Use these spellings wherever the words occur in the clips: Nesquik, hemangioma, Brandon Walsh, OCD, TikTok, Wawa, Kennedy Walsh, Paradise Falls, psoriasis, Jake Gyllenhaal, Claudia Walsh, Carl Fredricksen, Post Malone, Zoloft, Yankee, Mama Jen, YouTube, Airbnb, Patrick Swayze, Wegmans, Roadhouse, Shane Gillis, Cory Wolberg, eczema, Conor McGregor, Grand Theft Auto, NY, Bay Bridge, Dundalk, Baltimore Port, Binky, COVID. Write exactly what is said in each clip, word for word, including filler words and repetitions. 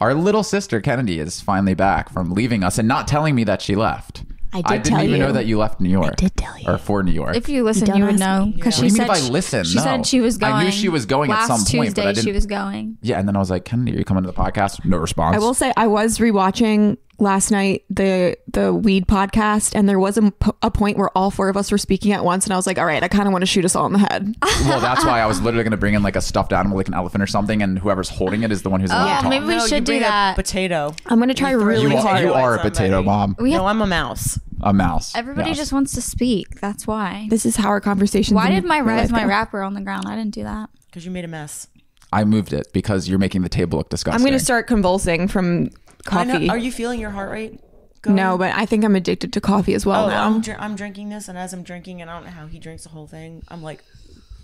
Our little sister Kennedy is finally back from leaving us and not telling me that she left. I, did I didn't tell even you. know that you left New York. I did tell you. Or for New York. If you listen, you, you would know. Because yeah. she said I listened. She no. said she was going. I knew she was going Last at some Tuesday, point. But I didn't. She was going. Yeah, and then I was like, Kennedy, are you coming to the podcast? No response. I will say I was rewatching last night the the weed podcast, and there was a, a point where all four of us were speaking at once, and I was like, all right, I kind of want to shoot us all in the head. Well, that's why I was literally going to bring in like a stuffed animal, like an elephant or something, and whoever's holding it is the one who's oh, yeah. maybe we no, should do that. Potato. I'm going to try really you hard. Are, you are a potato, Mom. Have, no, I'm a mouse. A mouse. Everybody yes. just wants to speak. That's why. This is how our conversations. Why did my rise my wrapper on the ground? I didn't do that. Because you made a mess. I moved it because you're making the table look disgusting. I'm going to start convulsing from coffee. Are you feeling your heart rate going? No, but I think I'm addicted to coffee as well. Oh, now I'm, dr I'm drinking this, and as I'm drinking, and I don't know how he drinks the whole thing. I'm like,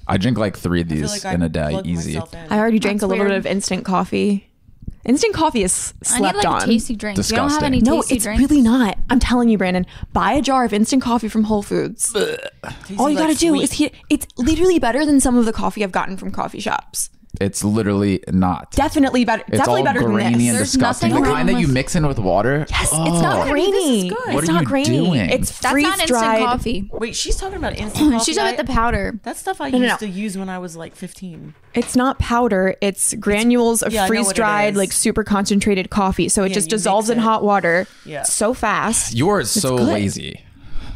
I drink like three of these like in I a day, easy. I already drank That's a little weird. bit of instant coffee. Instant coffee is slept I need, like, on. A tasty drink. Disgusting. You don't have any tasty no, it's drinks? Really not. I'm telling you, Brandon, buy a jar of instant coffee from Whole Foods. All you like gotta sweet. do is heat. It's literally better than some of the coffee I've gotten from coffee shops. It's literally not. Definitely better. It's definitely all better grainy than this. and There's disgusting. The kind that you mix in with water. Yes, oh. it's not grainy. What it's are not you grainy. doing? It's freeze dried. That's not instant coffee. Wait, she's talking about instant coffee. She's talking about the powder. That's stuff I no, used no, no. to use when I was like fifteen. It's not powder. It's granules it's, of yeah, freeze dried, like super concentrated coffee. So it yeah, just dissolves in it. hot water yeah. so fast. You're so good. lazy.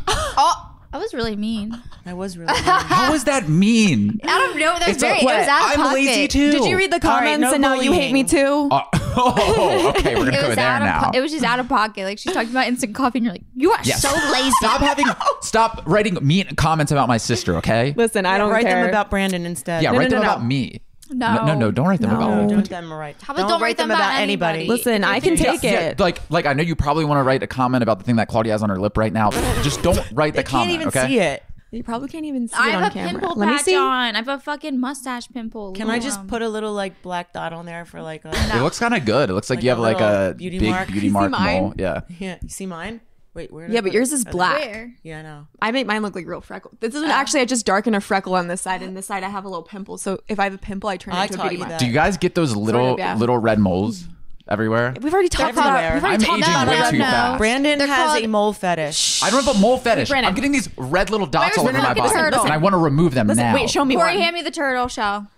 Oh. I was really mean. I was really mean. How was that mean? I don't know. That was it's very, a, it was out of I'm pocket. lazy too. Did you read the comments right, no and bullying. now you hate me too? Uh, oh, okay. We're going to go there now. It was just out of pocket. Like she's talking about instant coffee and you're like, you are yes. so lazy. Stop having, stop writing mean comments about my sister, okay? Listen, I yeah, don't write care. them about Brandon instead. Yeah, no, write no, no, them no. about me. No. no, no, no! Don't write them no. about. Don't, them right. don't, don't write, write them, them about, about anybody. anybody. Listen, I can take yeah, it. Yeah, like, like I know you probably want to write a comment about the thing that Claudia has on her lip right now. Just don't write the comment. Can't even okay? see it. You probably can't even see I it on camera. I have a pimple Let patch me see. on. I have a fucking mustache pimple. Can Ooh, I just um, put a little like black dot on there for like? A, it looks kind of good. It looks like, like you have like a beauty big mark. beauty mark. Mole. Yeah. Yeah. You see mine? Wait, where? Yeah, but yours is black. Where? Yeah, I know. I make mine look like real freckle. This isn't uh, actually. I just darken a freckle on this side, and this side I have a little pimple. So if I have a pimple, I turn it I into a beauty mark. Do you guys get those little sort of, yeah. little red moles everywhere? We've already talked about. Everywhere. We've already I'm talked aging way too no. fast. Brandon They're has called, a mole fetish. I don't have a mole fetish. Brandon. I'm getting these red little dots Where's all over my body, and I want to remove them Listen, now. Wait, show me. Corey, one. hand me the turtle shell.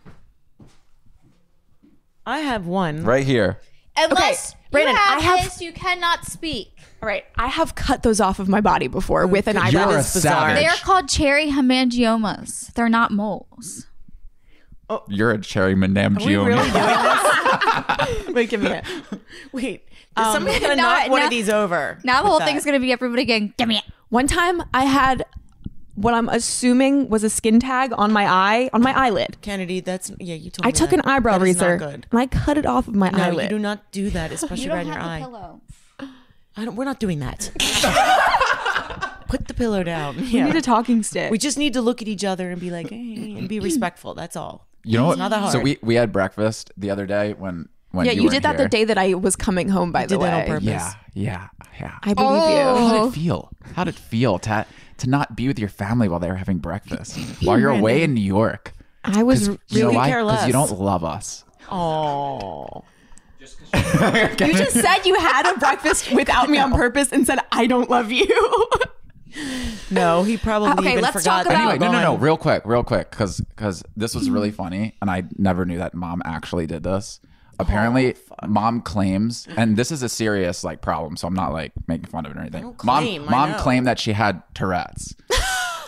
I have one right here. Unless okay, Brandon, you have I have this, you cannot speak. All right, I have cut those off of my body before with an eyebrow. You're a savage. They are called cherry hemangiomas. They're not moles. Oh, you're a cherry hemangioma. Are we really doing this? Wait, give me it. Wait, um, somebody's gonna now, knock now, one of these over. Now the whole that. thing's gonna be everybody going, give me it. One time, I had what I'm assuming was a skin tag on my eye, on my eyelid. Kennedy, that's yeah. You told I me I took that. an eyebrow that razor and I cut it off of my no, eyelid. You do not do that, especially you don't right have in your a eye. Pillow. I don't, we're not doing that. Put the pillow down. We yeah. need a talking stick. We just need to look at each other and be like, hey, and be respectful. That's all. You know it's what? Not that hard. So we, we had breakfast the other day when, when yeah, you, you did that here. the day that I was coming home, by you the way. That on purpose. Yeah, yeah, yeah. I believe oh. you. How did it feel? How did it feel to, to not be with your family while they were having breakfast? While you're away in New York. I was really you know careless. Because you don't love us. Oh. You just said you had a breakfast without me on purpose and said I don't love you. No, he probably uh, okay, even let's forgot. Talk about anyway, no, no, no, real quick, real quick, because because this was really funny, and I never knew that Mom actually did this. Apparently, oh, Mom claims, and this is a serious like problem, so I'm not like making fun of it or anything. I don't claim, mom, mom claimed that she had Tourette's.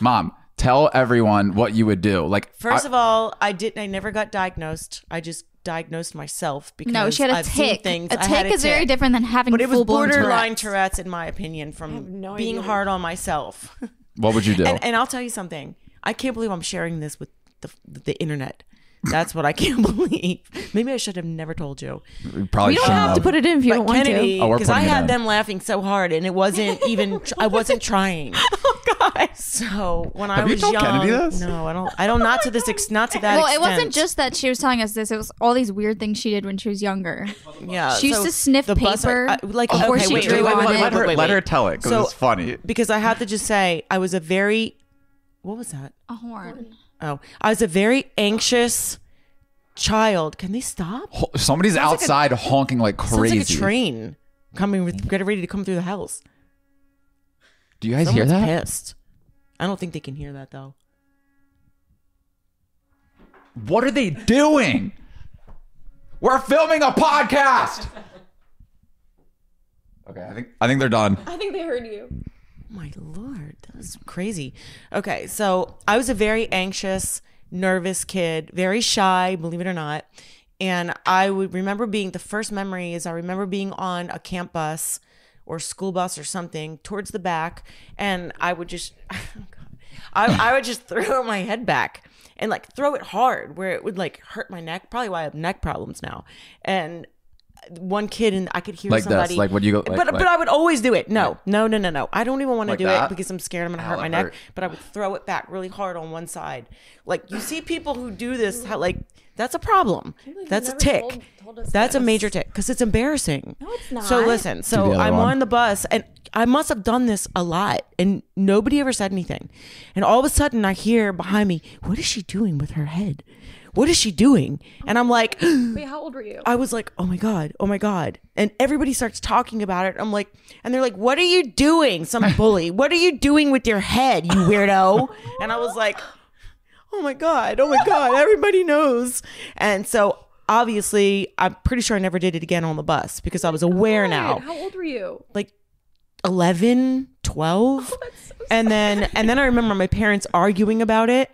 Mom. Tell everyone what you would do. Like, first I, of all, I didn't. I never got diagnosed. I just diagnosed myself because no, she had a I've tick. Things. A tick had a is tick. very different than having. But it was borderline Tourette's. Tourette's, in my opinion, from no being idea. hard on myself. What would you do? And, and I'll tell you something. I can't believe I'm sharing this with the, the internet. That's what I can't believe. Maybe I should have never told you. We probably you don't have, have to put it in if you but don't want Kennedy, to. Because oh, I had in. them laughing so hard, and it wasn't even. I wasn't trying. So when Have I was you told young, Kennedy this? no, I don't. I don't. Not to this. Ex, not to that. Well, extent. It wasn't just that she was telling us this. It was all these weird things she did when she was younger. Yeah, she used so to sniff paper bus, I, like oh, before okay, she wait, drew wait, wait, on wait, it. Let her, wait, let her tell it because so, it's funny. Because I have to just say, I was a very what was that? A horn. Oh, I was a very anxious, child. Can they stop? Somebody's sounds outside like a, honking like crazy. Sounds like a train coming with, getting ready to come through the house. Do you guys Someone's hear that? Pissed. I don't think they can hear that though. What are they doing? We're filming a podcast. Okay, I think I think they're done. I think they heard you. Oh my Lord, that was crazy. Okay, so I was a very anxious, nervous kid, very shy, believe it or not. And I would remember being, the first memory is I remember being on a camp bus or school bus or something towards the back, and I would just, oh God, I, I would just throw my head back and like throw it hard where it would like hurt my neck. Probably why I have neck problems now. And one kid, and I could hear like somebody this, like when you go, like, but like, but I would always do it. No, like, no, no, no, no. I don't even want to like do that? it because I'm scared I'm gonna Ow, hurt my neck. Hurt. But I would throw it back really hard on one side. Like you see people who do this, how, like that's a problem. That's a tick. Told, told us that's this. a major tick because it's embarrassing. No, it's not. So listen. So I'm one. on the bus, and I must have done this a lot, and nobody ever said anything. And all of a sudden, I hear behind me, "What is she doing with her head? What is she doing?" And I'm like, wait, how old were you? I was like, oh my God, oh my God. And everybody starts talking about it. I'm like, and they're like, what are you doing? Some bully. What are you doing with your head, you weirdo? And I was like, oh my God, oh my God, everybody knows. And so obviously, I'm pretty sure I never did it again on the bus because I was aware God. now. How old were you? Like eleven, twelve. Oh, that's so and, then, and then I remember my parents arguing about it.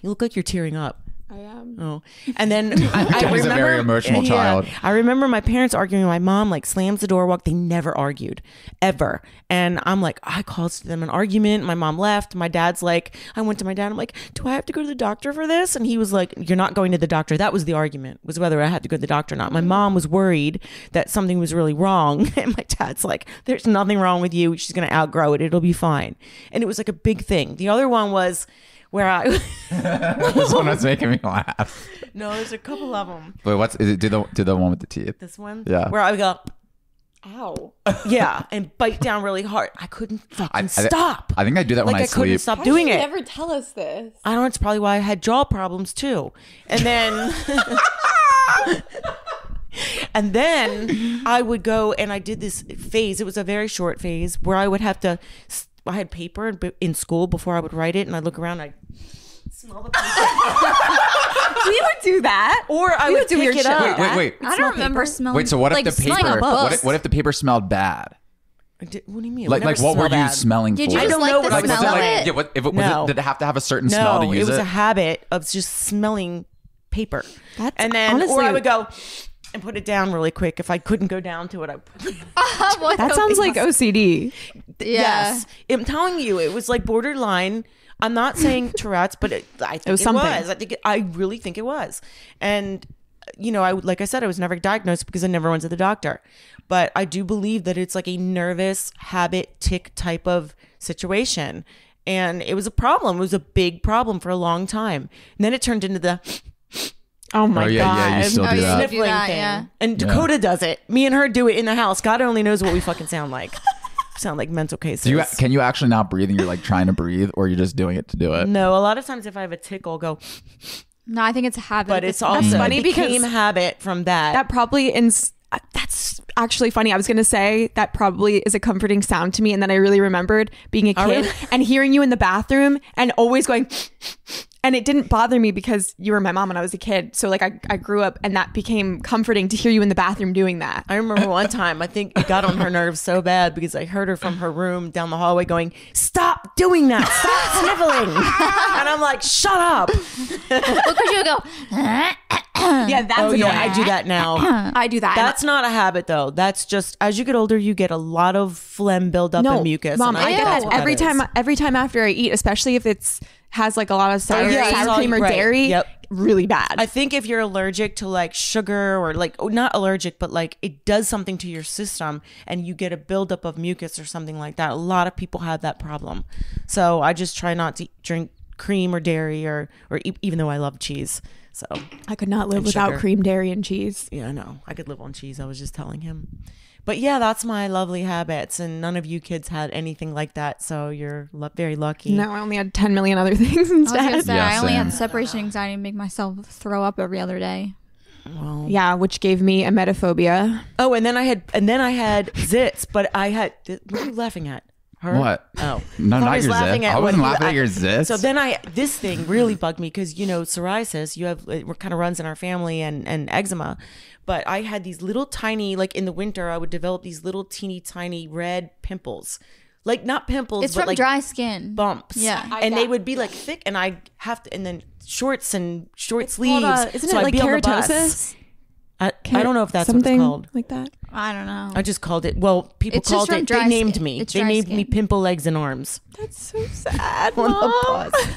You look like you're tearing up. I am. Oh, and then I, I remember, a very emotional yeah, child. I remember my parents arguing. My mom like slams the door. Walk. They never argued ever. And I'm like, I caused them an argument. My mom left. My dad's like, I went to my dad. I'm like, do I have to go to the doctor for this? And he was like, you're not going to the doctor. That was the argument, was whether I had to go to the doctor or not. My mom was worried that something was really wrong, and my dad's like, there's nothing wrong with you. She's gonna outgrow it. It'll be fine. And it was like a big thing. The other one was. Where I this one was making me laugh. No, there's a couple of them. Wait, what's is it? Do the do the one with the teeth? This one, yeah. Where I would go, ow, yeah, and bite down really hard. I couldn't fucking I, I, stop. I think I do that like when I, I sleep. I couldn't stop why doing you it. Never tell us this. I don't know. It's probably why I had jaw problems too. And then, and then I would go and I did this phase. It was a very short phase where I would have to. I had paper in school before I would write it, and I'd look around, I'd smell the paper. We would do that. Or I we would, would do pick it up. Wait, wait, wait. I, I don't remember paper. smelling Wait, so what like if the paper, what if, what if the paper smelled bad? Did, what do you mean? Like, like what were bad. you smelling Did for? You I don't like know what like, smell was it. Like, yeah, what, if it, was no. it, did it have to have a certain no, smell to use it? No, it was a habit of just smelling paper. That's and then, honestly, or I would go... and put it down really quick. If I couldn't go down to it, I put it down. That sounds like O C D. Yeah. Yes, I'm telling you, it was like borderline. I'm not saying Tourette's, but it, I think it was. It something. was. I think it, I really think it was. And you know, I like I said, I was never diagnosed because I never went to the doctor. But I do believe that it's like a nervous habit tick type of situation, and it was a problem. It was a big problem for a long time. And then it turned into the. Oh my oh, yeah, God. Yeah, you still oh, do that. Sniffling do that, thing. Yeah. And Dakota yeah. does it. Me and her do it in the house. God only knows what we fucking sound like. Sound like mental cases. Do you, can you actually not breathe and you're like trying to breathe, or you're just doing it to do it? No, a lot of times if I have a tickle, I'll go. No, I think it's a habit. But it's also that's funny it became because habit from that. That probably, in, uh, that's actually funny. I was going to say that probably is a comforting sound to me. And then I really remembered being a kid oh, really? and hearing you in the bathroom and always going. And it didn't bother me because you were my mom when I was a kid. So like I, I grew up and that became comforting to hear you in the bathroom doing that. I remember one time, I think it got on her nerves so bad because I heard her from her room down the hallway going, stop doing that. Stop sniveling. And I'm like, shut up. Look at you go. Yeah, that's oh, annoying. Yeah, I do that now. I do that. That's not a habit though. That's just, as you get older, you get a lot of phlegm buildup no, and mucus. Mom, and I, I get that every that time, every time after I eat, especially if it's, has like a lot of sour, yeah, sour cream or right. dairy yep. really bad. I think if you're allergic to like sugar or like oh, not allergic but like it does something to your system and you get a buildup of mucus or something like that, a lot of people have that problem. So I just try not to drink cream or dairy or or e even though I love cheese. So I could not live without sugar. cream, dairy, and cheese. Yeah, no, I could live on cheese. I was just telling him. But yeah, that's my lovely habits, and none of you kids had anything like that, so you're lo- very lucky. No, I only had ten million other things instead. I, say, yeah, I only had separation anxiety and make myself throw up every other day. Well, yeah, which gave me emetophobia. Oh, and then I had, and then I had zits, but I had. What are you laughing at? Her? What? Oh, no, not your zits. I wasn't laughing at your zits. So then I, this thing really bugged me because, you know, psoriasis, you have, it kind of runs in our family, and, and eczema. But I had these little tiny, like in the winter, I would develop these little teeny tiny red pimples. Like not pimples, it's but from like dry skin bumps. Yeah, and yeah. they would be like thick, and I have to, and then shorts and short it's sleeves. Called, uh, isn't so it I'd like keratosis? I, I don't know if that's something what it's called. Like that. I don't know. I just called it. Well, people it's called it. They skin. named me. It's they named skin. me pimple legs and arms. That's so sad. Mom. On the bus.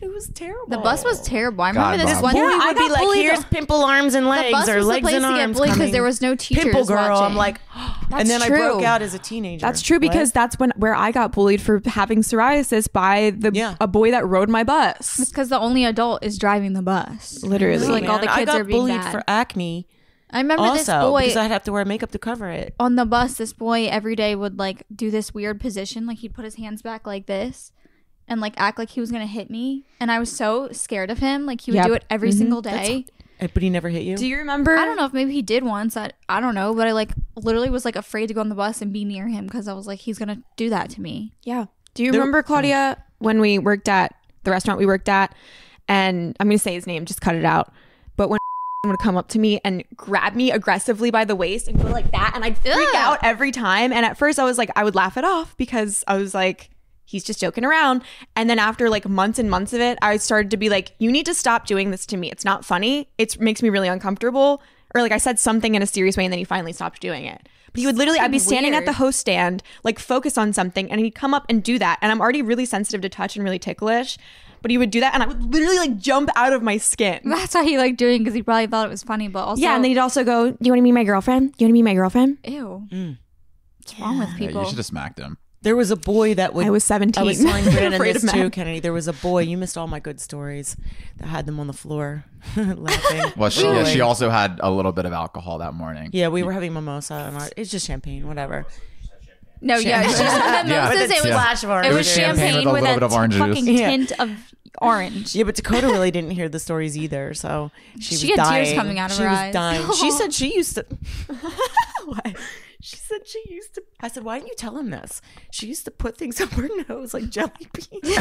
It was terrible. The bus was terrible. I remember God, this Bob. one. Yeah, I would be like, here's to, pimple arms and legs, the bus or was legs the place and arms. Because there was no teachers Pimple girl. Watching. I'm like, oh. That's and then true. I broke out as a teenager. That's true because what? that's when where I got bullied for having psoriasis by the yeah. a boy that rode my bus. It's because the only adult is driving the bus. Literally, so like oh, all the kids I got are being bullied bad. for acne. I remember also, this boy because I'd have to wear makeup to cover it on the bus. This boy every day would like do this weird position, like he'd put his hands back like this. And like act like he was gonna hit me, and I was so scared of him. Like he would yep. do it every mm-hmm. single day. That's, but he never hit you. Do you remember? I don't know if maybe he did once. I I don't know, but I like literally was like afraid to go on the bus and be near him because I was like he's gonna do that to me. Yeah. Do you there, remember Claudia oh. when we worked at the restaurant we worked at, and I'm gonna say his name, just cut it out. But when would come up to me and grab me aggressively by the waist and go like that, and I'd freak Ugh. out every time. And at first I was like I would laugh it off because I was like, he's just joking around. And then after like months and months of it, I started to be like, you need to stop doing this to me. It's not funny. It makes me really uncomfortable. Or like I said something in a serious way and then he finally stopped doing it. But he would literally, I'd be standing weird. at the host stand, like focused on something, and he'd come up and do that. And I'm already really sensitive to touch and really ticklish. But he would do that and I would literally like jump out of my skin. That's how he liked doing it because he probably thought it was funny. But also, yeah, and then he'd also go, do you want to meet my girlfriend? Do you want to meet my girlfriend? Ew. Mm. What's wrong with people? Yeah, you should have smacked him. There was a boy that would... I was seventeen. I was telling Brandon this too, Kennedy. There was a boy. You missed all my good stories. I had them on the floor laughing. Well, she, yeah, she also had a little bit of alcohol that morning. Yeah, we were having mimosa. And our, it's just champagne, whatever. No, champagne. yeah. It's just mimosas. Yeah. It was, yeah. of orange it was champagne, champagne with a, with a, with a t- fucking juice. tint yeah. of orange. Yeah, but Dakota really didn't hear the stories either. So she, she was dying. She had tears coming out of she her eyes. She was dying. She said she used to... What? She said she used to... I said, why didn't you tell him this? She used to put things up her nose like jelly beans.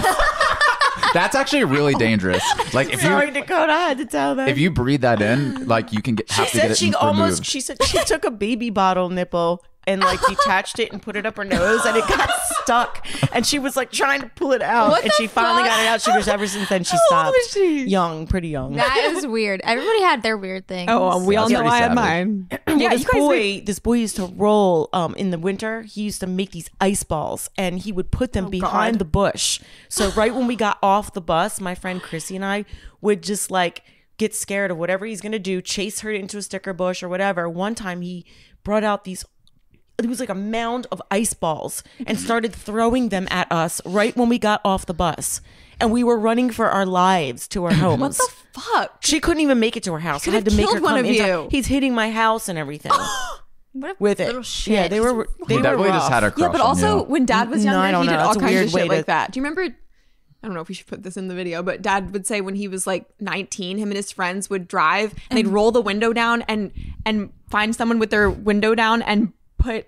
That's actually really dangerous. Like if Sorry, you, Dakota, I had to tell them. If you breathe that in, like you can get... Have she to said get she it almost... Removed. She said she took a baby bottle nipple and like detached it and put it up her nose and it got stuck. And she was like trying to pull it out. What and she fuck? finally got it out. She was ever since then she stopped. How old was she? Young, pretty young. That is weird. Everybody had their weird things. Oh, well, we all know I had mine. Well, yeah, this you guys boy, think- this boy used to roll um, in the winter. He used to make these ice balls and he would put them oh, behind God. the bush. So right when we got off the bus, my friend Chrissy and I would just like get scared of whatever he's going to do, chase her into a sticker bush or whatever. One time he brought out these It was like a mound of ice balls and started throwing them at us right when we got off the bus. And we were running for our lives to our homes. What the fuck? She couldn't even make it to her house. I had to make her come in. He's hitting my house and everything. What a with little it. shit. Yeah, they were they well, were just had a crush. Yeah, but also you. when Dad was younger, no, he did know. all That's kinds of shit to... like that. Do you remember? I don't know if we should put this in the video, but Dad would say when he was like nineteen, him and his friends would drive and they'd roll the window down and and find someone with their window down and put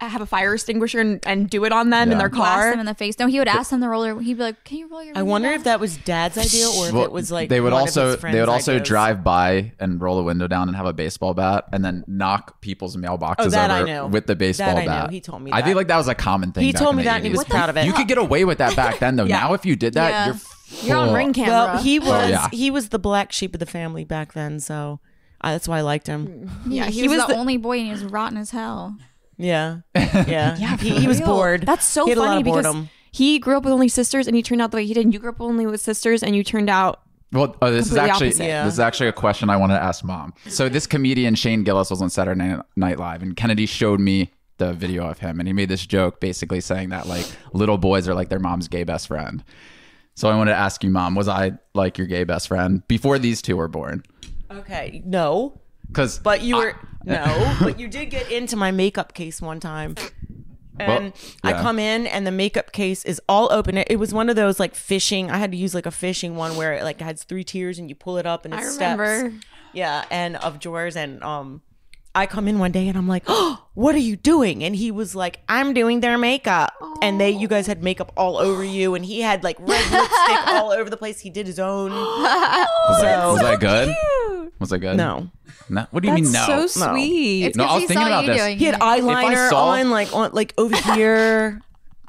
have a fire extinguisher and, and do it on them yeah. in their car. Blast them in the face. No, he would ask them to roll their. He'd be like, "Can you roll your?" I wonder down? if that was Dad's idea or if well, it was like they would one also of his friends' they would also ideas. drive by and roll a window down and have a baseball bat and then knock people's mailboxes oh, that over I know. with the baseball that I bat. Know. He told me. That. I feel like that was a common thing. He back told me in the that and he was proud of it. You could get away with that back then, though. yeah. Now, if you did that, yeah. you're full. you're on ring camera. Well, he was oh, yeah. he was the black sheep of the family back then, so uh, that's why I liked him. Yeah, he, he was, was the, the only boy, and he was rotten as hell. Yeah, yeah, yeah. He, he was bored. That's so he had funny a lot of because boredom. He grew up with only sisters, and he turned out the way he did. And you grew up only with sisters, and you turned out. Well, oh, this is actually yeah. this is actually a question I wanted to ask Mom. So this comedian Shane Gillis was on Saturday Night Live, and Kennedy showed me the video of him, and he made this joke basically saying that like little boys are like their mom's gay best friend. So I wanted to ask you, Mom, was I like your gay best friend before these two were born? Okay, no. Cause but you were, I, no, but you did get into my makeup case one time. And well, yeah. I come in and the makeup case is all open. It was one of those like fishing. I had to use like a fishing one where it like has three tiers and you pull it up and it's steps. I remember. Yeah, and of drawers. And um, I come in one day and I'm like, oh, what are you doing? And he was like, I'm doing their makeup. Oh. And they, you guys had makeup all over you. And he had like red lipstick all over the place. He did his own. Oh, so, so was that good? Cute. Was that good? No. No, what do you That's mean? No, so no. sweet. It's no, I was thinking about this. Doing. He had eyeliner saw... on, like on, like over here,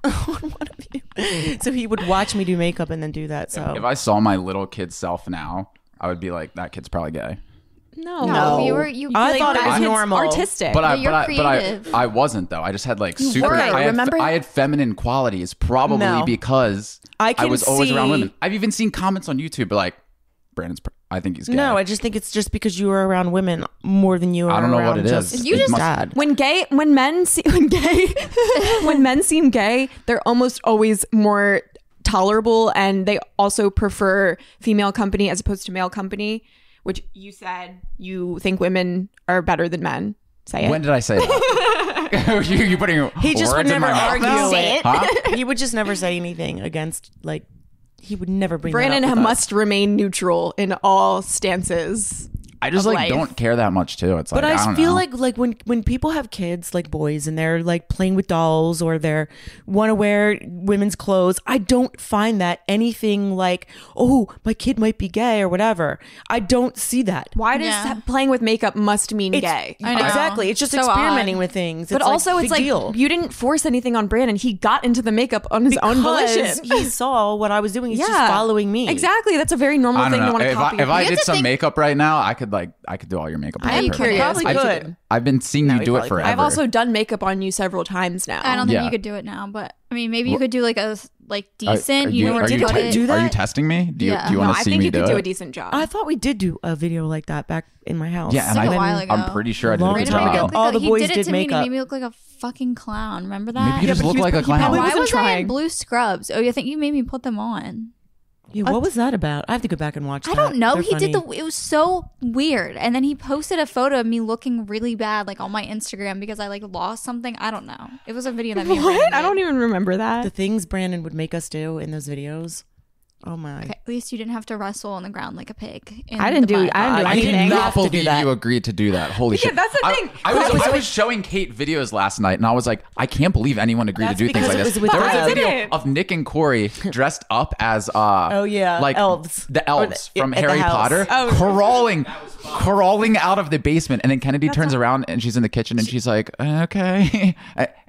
on one of you. So he would watch me do makeup and then do that. So if I saw my little kid self now, I would be like, that kid's probably gay. No, no, you were. You. I like, thought it was normal, artistic, but I, no, but, but I, I wasn't though. I just had like you super. Right. I, had, Remember? I had feminine qualities, probably no. because I, I was see... always around women. I've even seen comments on YouTube, but like, Brandon's. I think he's gay. No, I just think it's just because you were around women more than you were. I don't know around what it just, is. You just must, when gay when men see, when gay when men seem gay, they're almost always more tolerable, and they also prefer female company as opposed to male company. Which you said you think women are better than men. Say it. When did I say that? you, you putting he just would never argue mouth. it. Huh? He would just never say anything against like. He would never bring Brandon that up must us. remain neutral in all stances. I just like life. don't care that much too. It's but like, I, I don't feel know. like like when when people have kids, like boys, and they're like playing with dolls or they're want to wear women's clothes, I don't find that anything like, oh, my kid might be gay or whatever. I don't see that. Why does yeah. playing with makeup must mean it's, gay? I know. Exactly. It's just so experimenting odd. with things. But it's also like, it's like deal. you didn't force anything on Brandon. He got into the makeup on his because own volition. He saw what I was doing. He's yeah. just following me. Exactly. That's a very normal thing know. to want to copy. I, if I did some makeup right now, I could like I could do all your makeup. I'm curious. Probably I've, could. I've been seeing no, you do it forever. Could. I've also done makeup on you several times now. I don't think yeah. you could do it now, but I mean, maybe you well, could do like a like decent. Are you, you, know, are you, it. do that? Are you testing me? Do you yeah. do you want to no, see me do it? I think you could do it? a decent job. I thought we did do a video like that back in my house. Yeah, and like I, a while ago. I'm pretty sure I did. Long time ago, all the boys did makeup. He did it to me. Made me look like a fucking clown. Remember that? Maybe you just look like a clown. Why was I in blue scrubs? Oh, I think you made me put them on. Yeah, what was that about? I have to go back and watch that. I don't know. They're he funny. did the. It was so weird. And then he posted a photo of me looking really bad, like on my Instagram, because I like lost something. I don't know. It was a video that. What? Made. I don't even remember that. The things Brandon would make us do in those videos. Oh my! Okay, at least you didn't have to wrestle on the ground like a pig. I didn't do. I didn't do anything. I did not believe you agreed to do that. Holy shit! Yeah, that's the thing. I, I, was, was, I was showing Kate videos last night, and I was like, I can't believe anyone agreed to do things like this. There was a video of Nick and Corey dressed up as uh, oh yeah, like elves, the elves from Harry Potter, crawling, crawling out of the basement, and then Kennedy turns around and she's in the kitchen, and she's like, okay,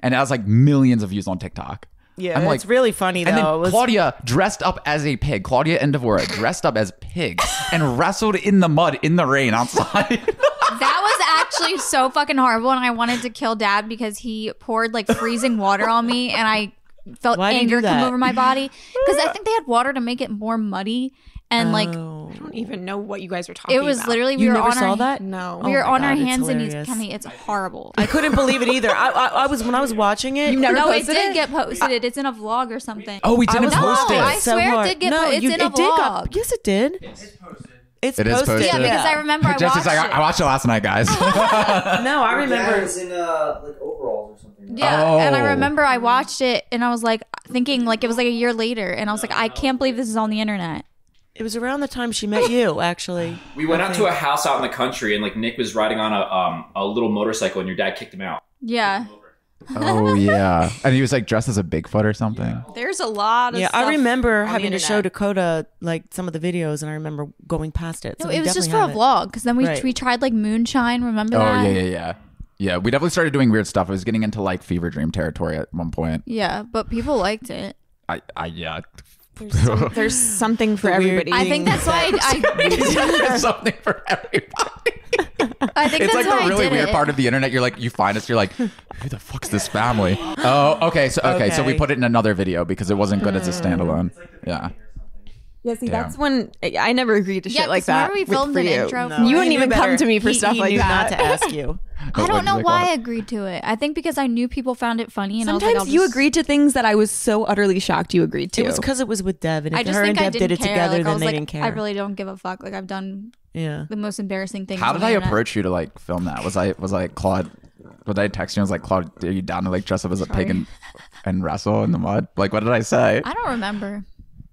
and I was like millions of views on TikTok. Yeah, I'm it's like, really funny though. And then was... Claudia dressed up as a pig. Claudia and Devora dressed up as pigs and wrestled in the mud in the rain outside. That was actually so fucking horrible, and I wanted to kill Dad because he poured like freezing water on me, and I felt Why anger come over my body because I think they had water to make it more muddy. And like, oh. I don't even know what you guys were talking about. It was about. literally, we you were never on saw our, that? No. We were oh on God, our hands and knees. Kenny, it's horrible. I couldn't believe it either. I, I, I was, when I was watching it. You never no, posted it? No, it did get posted. I, it's in a vlog or something. Oh, we didn't post it. No, I so swear hard. it did get no, posted. It's you, in it a vlog. Got, yes, it did. It's posted. It's it posted. posted. Yeah, because yeah. I remember I watched like, it. I watched it last night, guys. No, I remember. It was in like overalls or something. Yeah, and I remember I watched it and I was like thinking like it was like a year later. And I was like, I can't believe this is on the internet. It was around the time she met you, actually. We went out to a house out in the country, and like Nick was riding on a um a little motorcycle, and your dad kicked him out. Yeah. Oh yeah, and he was like dressed as a Bigfoot or something. Yeah. There's a lot of yeah. Stuff I remember having to show Dakota like some of the videos, and I remember going past it. So no, it was just for a it. vlog because then we right. we tried like moonshine. Remember? Oh that? yeah yeah yeah. Yeah, we definitely started doing weird stuff. I was getting into like fever dream territory at one point. Yeah, but people liked it. I I yeah. There's, some, there's something for everybody. I think that's why I, I there's something for everybody. I think it's that's like the really weird it. part of the internet. You're like, you find us, you're like, who the fuck's this family? Oh, okay, so okay, okay. so we put it in another video because it wasn't good mm. as a standalone. Yeah. Yeah, see, yeah. that's when I never agreed to yeah, shit like that. Yeah, we filmed with, an you. intro. No. You, you wouldn't even better. come to me for he, stuff he like that. Not to ask you. I don't know why I agreed to it. I think because I knew people found it funny. And sometimes I was like, you just... agreed to things that I was so utterly shocked you agreed to. It was because it was with Dev, and if I just her think and I Dev did it care. together, like, then they like, didn't care. I really don't give a fuck. Like I've done yeah. the most embarrassing things. How did I approach you to like film that? Was I was like Claude? Did I text you? I was like, Claude, are you down to like dress up as a pig and and wrestle in the mud? Like, what did I say? I don't remember.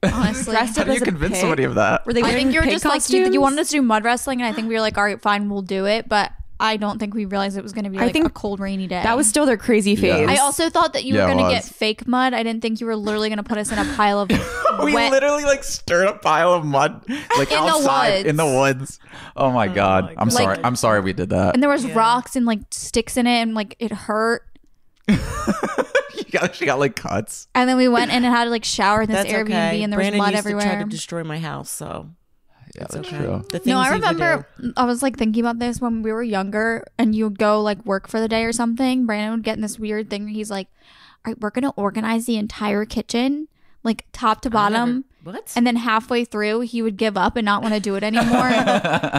Honestly, how did you convince somebody of that? Were they I think you were just costumes? like you, you wanted us to do mud wrestling, and I think we were like, all right, fine, we'll do it. But I don't think we realized it was going to be like I think a cold, rainy day. That was still their crazy phase. Yeah. I also thought that you yeah, were going to get fake mud. I didn't think you were literally going to put us in a pile of. we wet... literally like stirred a pile of mud like in outside the in the woods. Oh my oh god! My I'm god. sorry. Like, I'm sorry we did that. And there was yeah. rocks and like sticks in it, and like it hurt. She got, she got like cuts, and then we went in and had to like shower in this That's Airbnb, okay. and there Brandon was mud used everywhere. To try to destroy my house, so yeah, it's that's okay. true. No, I remember I was like thinking about this when we were younger, and you would go like work for the day or something. Brandon would get in this weird thing where he's like, "All right, we're gonna organize the entire kitchen, like top to bottom." What? And then halfway through, he would give up and not want to do it anymore.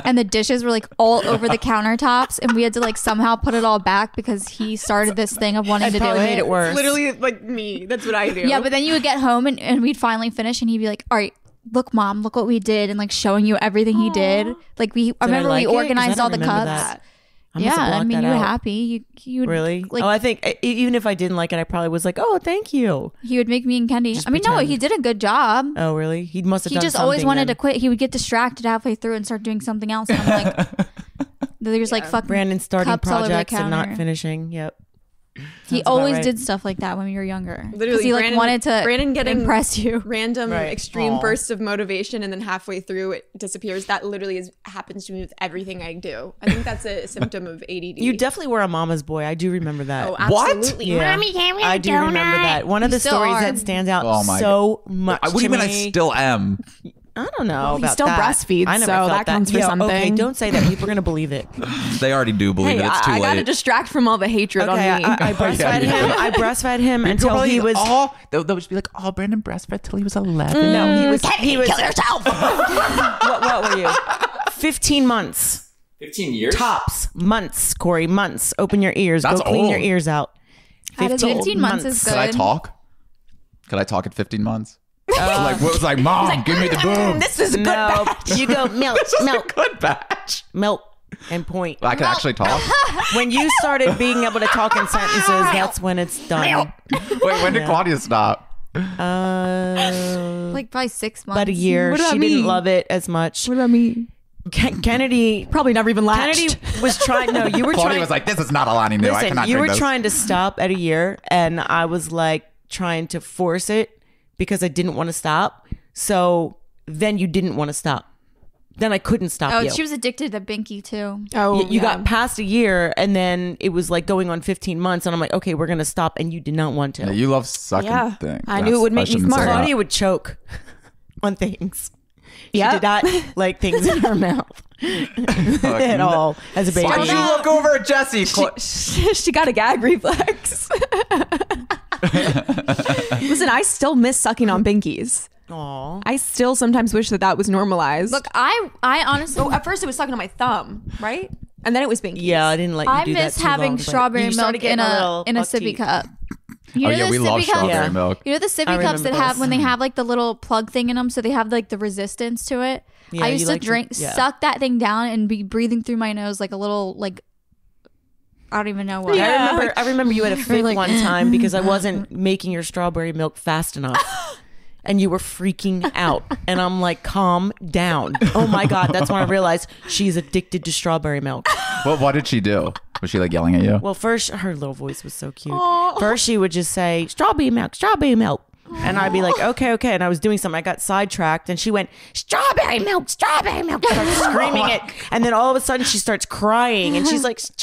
And the dishes were like all over the countertops, and we had to like somehow put it all back because he started this thing of wanting to do it. Made it worse. It's literally like me. That's what I do. Yeah, but then you would get home and, and we'd finally finish, and he'd be like, "All right, look, Mom, look what we did," and like showing you everything Aww. he did. Like we, did I remember I like we organized all the cups. That. I yeah, I mean, you were happy. You, you would, really? Like, oh, I think even if I didn't like it, I probably was like, "Oh, thank you." He would make me and Kennedy. Just I mean, pretend. no, he did a good job. Oh, really? He must have. He done just always wanted then. to quit. He would get distracted halfway through and start doing something else. And I'm like, there's yeah. like fucking Brandon starting cups projects all over the counter and not finishing. Yep. He Sounds always right. did stuff like that when we were younger. Literally, he Brandon, like wanted to Brandon getting impress you. Random, right. extreme Aww. bursts of motivation, and then halfway through it disappears. That literally is happens to me with everything I do. I think that's a symptom of A D D. You definitely were a mama's boy. I do remember that. Oh, absolutely. What? Yeah. Mommy, can we I do donut? remember that. One of you the stories are. that stands out oh so God. much. What do you mean? I still am. I don't know. Well, about he still that. breastfeeds, I so that, that counts for yeah, something. Okay, don't say that. People are going to believe it. They already do believe hey, it. It's too I, I late. I got to distract from all the hatred okay, on me. I, I, I breastfed yeah, him. I breastfed him until he was. All, they'll, they'll just be like, "Oh, Brandon breastfed till he was eleven." Mm, no, he was. Kennedy, he was. Kill yourself. what, what were you? Fifteen months. Fifteen years. Tops. Months. Cory. Months. Open your ears. That's Go clean old. your ears out. Fifteen, out fifteen months. months is good. Could I talk? Could I talk at fifteen months? Uh, like what was like, "Mom, like, give me the boom. This is a good no, batch." You go milk, this is milk, a good batch, milk, and point. I can milk. actually talk. When you started being able to talk in sentences, that's when it's done. Wait, when did yeah. Claudia stop? Uh, like probably six months, but a year. What about she me? didn't love it as much. What about me? Ken Kennedy probably never even latched. Kennedy was trying. No, you were. Claudia trying, was like, "This is not a line he knew. Listen, I cannot." You were those. trying to stop at a year, and I was like trying to force it. Because I didn't want to stop. So then you didn't want to stop. Then I couldn't stop Oh, you. She was addicted to Binky too. Oh, You, you yeah. got past a year, and then it was like going on fifteen months, and I'm like, okay, we're going to stop, and you did not want to. Yeah, you love sucking yeah. things. I That's, knew it would make me smart. Claudia would choke on things. She yep. did not like things in her mouth at all as a baby. Why'd you look over at Jessie? She, she got a gag reflex. Listen, I still miss sucking on binkies. Aww. I still sometimes wish that that was normalized. Look, I I honestly well, at first it was sucking on my thumb, right? And then it was binkies. Yeah, I didn't like you I do miss that too having long, strawberry milk in a, in a sippy cup. You oh know yeah, the we love strawberry yeah. milk. You know the sippy cups that those. have when they have like the little plug thing in them, so they have like the resistance to it. Yeah, I used to like drink, to, yeah. suck that thing down, and be breathing through my nose like a little like. I don't even know why. Yeah. I remember. I remember you had a fit like, one time because I wasn't making your strawberry milk fast enough, and you were freaking out. And I'm like, "Calm down." Oh my god, that's when I realized she's addicted to strawberry milk. Well, what did she do? Was she like yelling at you? Well, first her little voice was so cute. Aww. First she would just say, "Strawberry milk, strawberry milk," Aww. and I'd be like, "Okay, okay." And I was doing something. I got sidetracked, and she went, "Strawberry milk, strawberry milk," started screaming it. And then all of a sudden she starts crying, and she's like, "Strawberry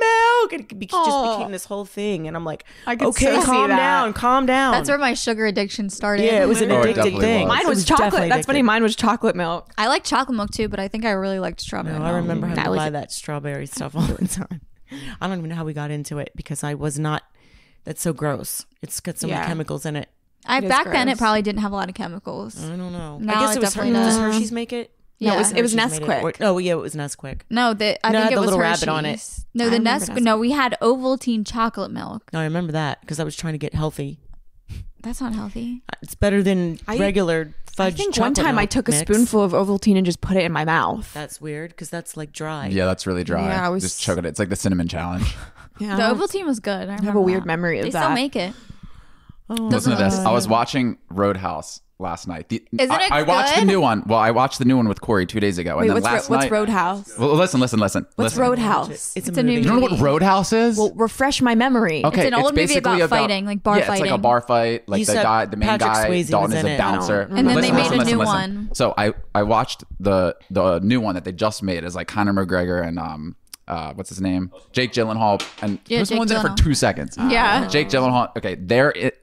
milk," and it be Aww. just became this whole thing. And I'm like, I can "Okay, so calm down, calm down." That's where my sugar addiction started. Yeah, it was an oh, addicted thing. Was. Mine was, was chocolate. That's addicted. funny. Mine was chocolate milk. I like chocolate milk too, but I think I really liked strawberry. No, milk. I remember how to buy that strawberry stuff all the time. I don't even know how we got into it because I was not. That's so gross. It's got so yeah. many chemicals in it. I back gross. then it probably didn't have a lot of chemicals. I don't know. Now I guess it, it was Hershey's. Does Hershey's make it? No, yeah. it was, it was Nesquik. It. Oh, yeah, it was Nesquik. No, the, I no, think it, it had the was little Hershey's. rabbit on it. No, the Nesquik. No, we had Ovaltine chocolate milk. No, I remember that because I was trying to get healthy. That's not healthy. It's better than I, regular fudge. I think one time I took mix. a spoonful of Ovaltine and just put it in my mouth. That's weird because that's like dry. Yeah, that's really dry. Yeah, I was just choking it. It's like the cinnamon challenge. Yeah, the Ovaltine was good. I, I have a weird that. memory of they that. They still make it. Oh, listen to this. I was watching Roadhouse last night. The, Isn't I, it I watched good? the new one. Well, I watched the new one with Corey two days ago. Wait, and then what's, last ro what's night, Roadhouse? Well, listen, listen, listen. What's listen. Roadhouse? It's, it's a, a new. Movie. You know what Roadhouse is? Well, refresh my memory. Okay, it's an old it's movie about, about fighting, like bar yeah, fighting. It's like a bar fight. Like you the guy, the main Patrick guy, Swayze Dalton is a it. bouncer. And then listen, they made listen, a new listen, one. So I I watched the the new one that they just made. It's like Conor McGregor and um. Uh, what's his name? Jake Gyllenhaal. And yeah, this one's in it for two seconds. Yeah. Oh. Jake Gyllenhaal. Okay, there it.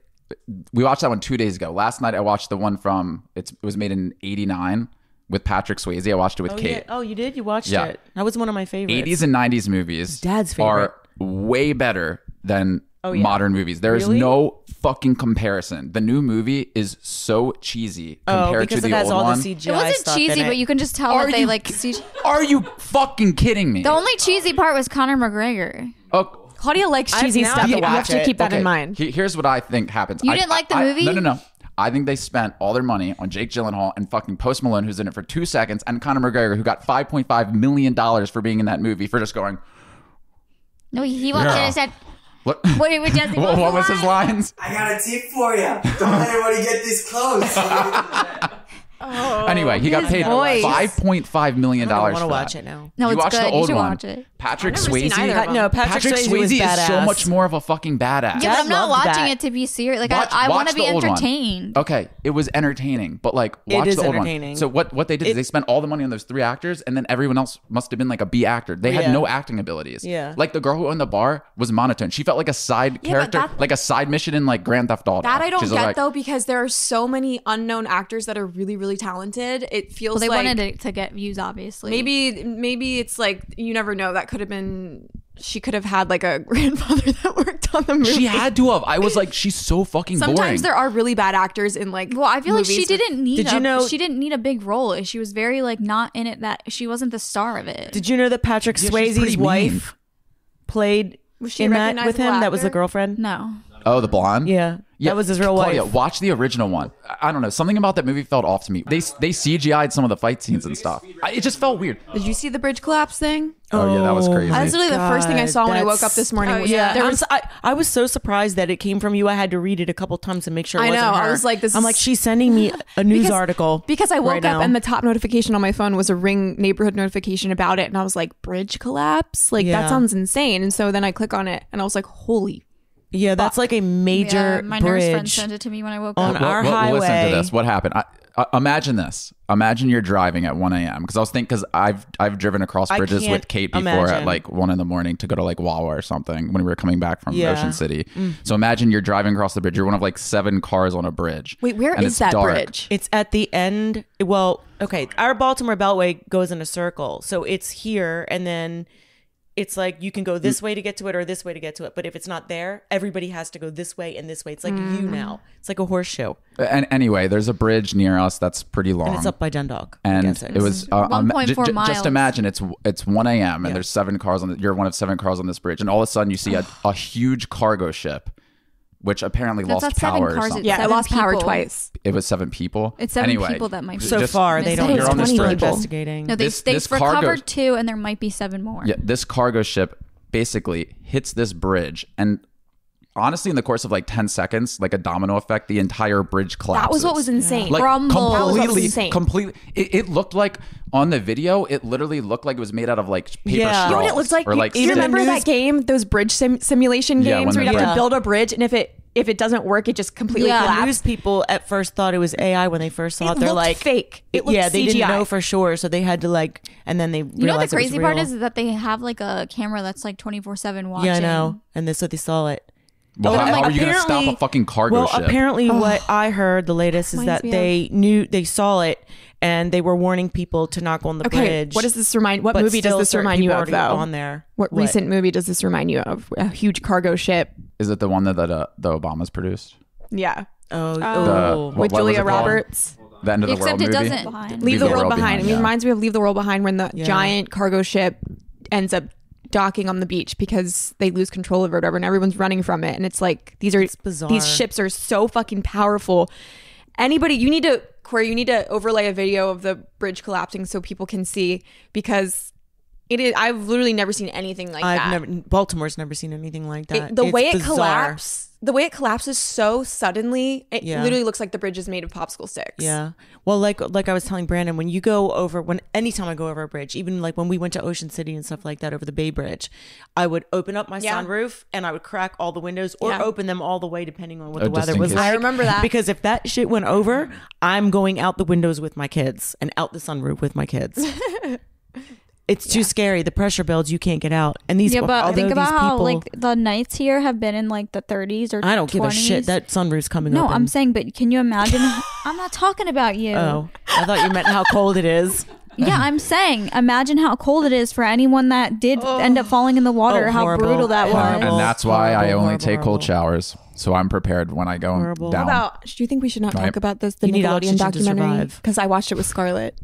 We watched that one two days ago. Last night I watched the one from, it's, it was made in eighty-nine with Patrick Swayze. I watched it with oh, Kate. Yeah. Oh, you did? You watched yeah. it. That was one of my favorites. eighties and nineties movies Dad's favorite. are way better than oh, yeah. modern movies. There really? is no fucking comparison. The new movie is so cheesy oh, compared to the old one. Oh, because it has all the C G I stuff in it. It wasn't cheesy, but you can just tell that they like C G I. Are you fucking kidding me? The only cheesy part was Conor McGregor. Oh. Claudia likes cheesy stuff. You have to keep that in mind. Here's what I think happens. You didn't like the movie? No, no, no. I think they spent all their money on Jake Gyllenhaal and fucking Post Malone, who's in it for two seconds, and Conor McGregor, who got five point five million dollars for being in that movie, for just going... No, he walked in and said... What? Wait, what what was his lines? I got a tip for you. Don't let anybody get this close. Oh, anyway, he got paid voice. five point five million dollars. I want to watch that. it now. No, you it's watch good. The old you should one. watch it. Patrick Swayze. That, no, Patrick, Patrick Swayze, Swayze is badass. so much more of a fucking badass. Yeah, but I'm not watching that. it to be serious. Like watch, I, I want to be entertained. Okay, it was entertaining, but like watch it is the old one. So what? What they did it, is they spent all the money on those three actors, and then everyone else must have been like a B actor. They had yeah. no acting abilities. Yeah, like the girl who owned the bar was monotone. She felt like a side yeah, character, like a side mission in like Grand Theft Auto. That I don't get though, because there are so many unknown actors that are really, really. talented. It feels well, they like they wanted it to get views, obviously. Maybe maybe it's like, you never know, that could have been, she could have had like a grandfather that worked on the movie. She had to have. I was like, she's so fucking sometimes boring. Sometimes there are really bad actors in like, well, I feel like she didn't with, need did a, you know, she didn't need a big role. She was very like not in it, that she wasn't the star of it. Did you know that Patrick yeah, Swayze's wife mean. played was she in that with him actor? That was the girlfriend? No. Oh, the blonde? Yeah. Yeah, that was his real Claudia, wife. Watch the original one. I don't know. Something about that movie felt off to me. They they C G I'd some of the fight scenes and stuff. I, it just felt weird. Did you see the bridge collapse thing? Oh, oh yeah, that was crazy. That's literally God, the first thing I saw when I woke up this morning. Oh, was, yeah, there was, I, I was so surprised that it came from you. I had to read it a couple times to make sure it I wasn't know. Her. I was like, this I'm like, she's sending me a news because, article. Because I woke right up now. and the top notification on my phone was a Ring neighborhood notification about it. And I was like, bridge collapse? Like, yeah. that sounds insane. And so then I click on it and I was like, holy Yeah, that's like a major yeah, my bridge. My nurse friend sent it to me when I woke up. On our well, highway. Listen to this. What happened? I, I, imagine this. Imagine you're driving at one A M Because I was thinking, because I've I've driven across bridges with Kate before imagine. at like one in the morning to go to like Wawa or something when we were coming back from yeah. Ocean City. Mm. So imagine you're driving across the bridge. You're one of like seven cars on a bridge. Wait, where is that dark. bridge? It's at the end. Well, okay, our Baltimore Beltway goes in a circle, so it's here and then. It's like you can go this way to get to it or this way to get to it. But if it's not there, everybody has to go this way and this way. It's like mm. you now. It's like a horseshoe. And anyway, there's a bridge near us that's pretty long. And it's up by Dundalk. And it was uh, one point four miles. Just imagine it's it's one A M and yeah. there's seven cars on. The, you're one of seven cars on this bridge, and all of a sudden you see a, a huge cargo ship, which apparently that's lost power. Cars, or something. Yeah, it lost people. power twice. It was seven people. It's seven anyway, people that might be so far. They don't. You're on this bridge. Investigating. No, they this, they this recovered cargo, two, and there might be seven more. Yeah, this cargo ship basically hits this bridge, and honestly, in the course of like ten seconds, like a domino effect, the entire bridge collapses. That was what was insane. Yeah. Like Rumble. completely, insane. completely. It, it looked like on the video, it literally looked like it was made out of like paper yeah. straws. You know what it looks like? Or, like you sticks. remember that game, those bridge sim simulation games, yeah, where you have yeah. to build a bridge, and if it If it doesn't work, it just completely yeah. collapsed. News people at first thought it was A I when they first saw it. it They're like fake. It looked yeah, they C G I. Didn't know for sure, so they had to like. And then they you know the crazy part is that they have like a camera that's like twenty four seven watching. Yeah, I know. And this, so they saw it. Well, how, like, how are you going to stop a fucking cargo well, ship? Well, apparently, oh. what I heard the latest is that they of. knew they saw it, and they were warning people to not go on the okay, bridge. What does this remind? What movie does this remind you of? Though on there, what, what recent movie does this remind you of? A huge cargo ship. Is it the one that, that uh, the Obamas produced? Yeah. Oh, oh. The, with what, Julia what Roberts. The end of the Except world movie. Except it doesn't behind. Leave the, the world, world behind. behind. Yeah. It reminds me of Leave the World Behind when the yeah. giant cargo ship ends up docking on the beach because they lose control of it or whatever, and everyone's running from it. And it's like these are it's bizarre. These ships are so fucking powerful. Anybody, you need to Corey, you need to overlay a video of the bridge collapsing so people can see, because it is. I've literally never seen anything like I've that. Never, Baltimore's never seen anything like that. It, the it's way it bizarre. collapsed. The way it collapses so suddenly, it yeah. literally looks like the bridge is made of popsicle sticks. Yeah. Well, like like I was telling Brandon, when you go over, when anytime I go over a bridge, even like when we went to Ocean City and stuff like that over the Bay Bridge, I would open up my yeah. sunroof and I would crack all the windows or yeah. open them all the way depending on what oh, the weather was like. I remember that. Because if that shit went over, I'm going out the windows with my kids and out the sunroof with my kids. It's yeah. too scary. The pressure builds. You can't get out. And these yeah, but think about people, how like the nights here have been in like the thirties or I don't twenties. Give a shit. That sunroof's coming. No, open. I'm saying, but can you imagine? I'm not talking about you. Oh, I thought you meant how cold it is. Yeah, I'm saying, imagine how cold it is for anyone that did oh. end up falling in the water. Oh, how horrible. Brutal that was. Horrible. And that's why horrible, I only horrible, take horrible. cold showers, so I'm prepared when I go horrible. Down. About, do you think we should not right. talk about this? The you Nickelodeon documentary, because I watched it with Scarlett.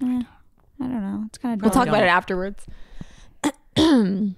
Yeah. I don't know. It's kind of. We'll talk about it afterwards. Oh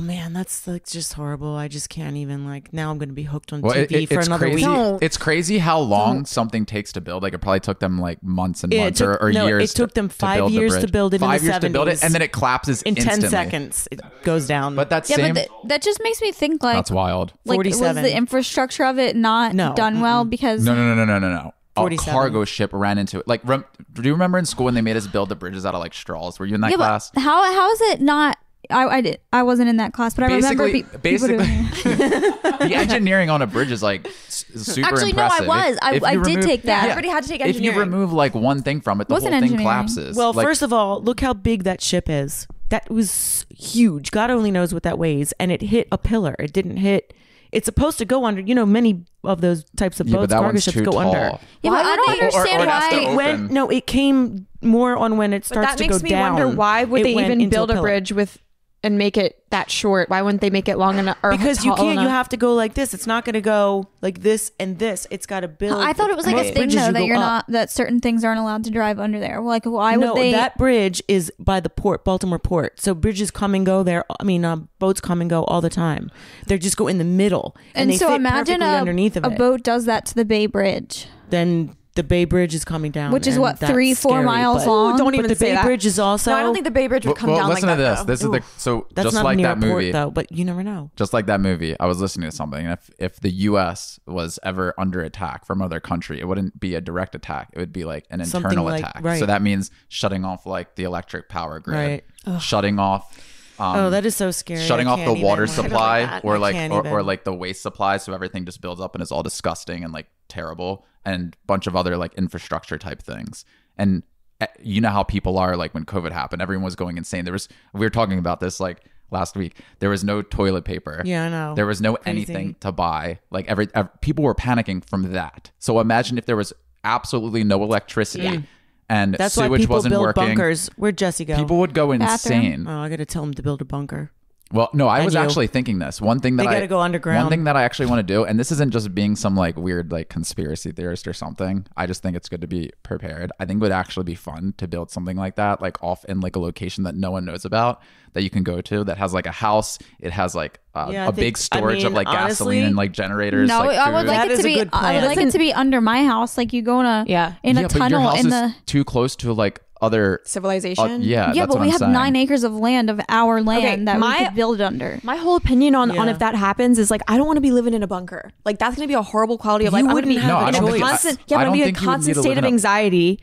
man, that's like just horrible. I just can't even like. Now I'm going to be hooked on well, T V it, it, for another crazy. Week. No. It's crazy how long no. something takes to build. Like it probably took them like months and it months took, or, or no, years. It took to, them five to years the to build it. Five in the years seventies. To build it, and then it collapses in instantly. ten seconds. It goes down. But that's yeah, same. But th- that just makes me think like that's wild. Like forty-seven. Was the infrastructure of it not no. done mm-hmm. well? Because no, no, no, no, no, no, no. A cargo ship ran into it. Like, rem- do you remember in school when they made us build the bridges out of like straws? Were you in that yeah, class? But how how is it not? I I, did, I wasn't in that class, but basically, I remember pe- basically the engineering on a bridge is like s- super Actually, impressive. No, I was. I, if, if I did remove, take that. Yeah, everybody had to take engineering. If you remove like one thing from it, the wasn't whole thing collapses. Well, like, first of all, look how big that ship is. That was huge. God only knows what that weighs, and it hit a pillar. It didn't hit. It's supposed to go under, you know, many of those types of yeah, boats, cargo ships go tall. Under. Yeah, why but I don't they, understand or, or why. It went, no, it came more on when it starts to go down. That makes me wonder, why would they even build a, a bridge with and make it that short? Why wouldn't they make it long enough? Because you can't, enough? You have to go like this. It's not going to go like this and this. It's got to build. I thought it was like a thing though, that you're not, that certain things aren't allowed to drive under there. Like why would they? No, that bridge is by the port, Baltimore Port. So bridges come and go there. I mean, um, boats come and go all the time. They just go in the middle, and, and they so fit imagine perfectly a, underneath of a it. Boat does that to the Bay Bridge. Then the Bay Bridge is coming down, which is what three, four scary, miles long. Ooh, don't even but the say Bay that. Bridge is also. No, I don't think the Bay Bridge would come well, down like that. Well, listen to this. Though. This is the so that's just not like near that movie, port, though. But you never know. Just like that movie, I was listening to something. And if if the U S was ever under attack from another country, it wouldn't be a direct attack. It would be like an something internal like, attack. Right. So that means shutting off like the electric power grid, right. shutting off. Um, oh, that is so scary. Shutting off the water even. Supply like or like or, or like the waste supply, so everything just builds up and is all disgusting and like terrible, and bunch of other like infrastructure type things. And uh, you know how people are like when COVID happened, everyone was going insane. There was we were talking about this like last week. There was no toilet paper. Yeah, I know. There was no crazy. Anything to buy. Like every, every people were panicking from that. So imagine if there was absolutely no electricity. Yeah. And that's sewage why people wasn't build working. Bunkers. Where'd Jesse go? People would go bathroom. Insane. Oh, I gotta tell him to build a bunker. Well, no, I and was you. Actually thinking this. One thing that they gotta I, go underground. One thing that I actually want to do, and this isn't just being some like weird like conspiracy theorist or something. I just think it's good to be prepared. I think it would actually be fun to build something like that, like off in like a location that no one knows about that you can go to that has like a house. It has like uh, yeah, a think, big storage I mean, of like honestly, gasoline and like generators. No, like I would like that it to be. I would like it to be under my house. Like you go in a yeah. in yeah, a tunnel your house in is the too close to like. Other civilization uh, yeah yeah but we I'm have saying. Nine acres of land of our land okay, that my, we could build under. My whole opinion on, yeah. on if that happens is like I don't want to be living in a bunker. Like that's gonna be a horrible quality of life. You wouldn't have a constant yeah I'm gonna be in a constant state of anxiety.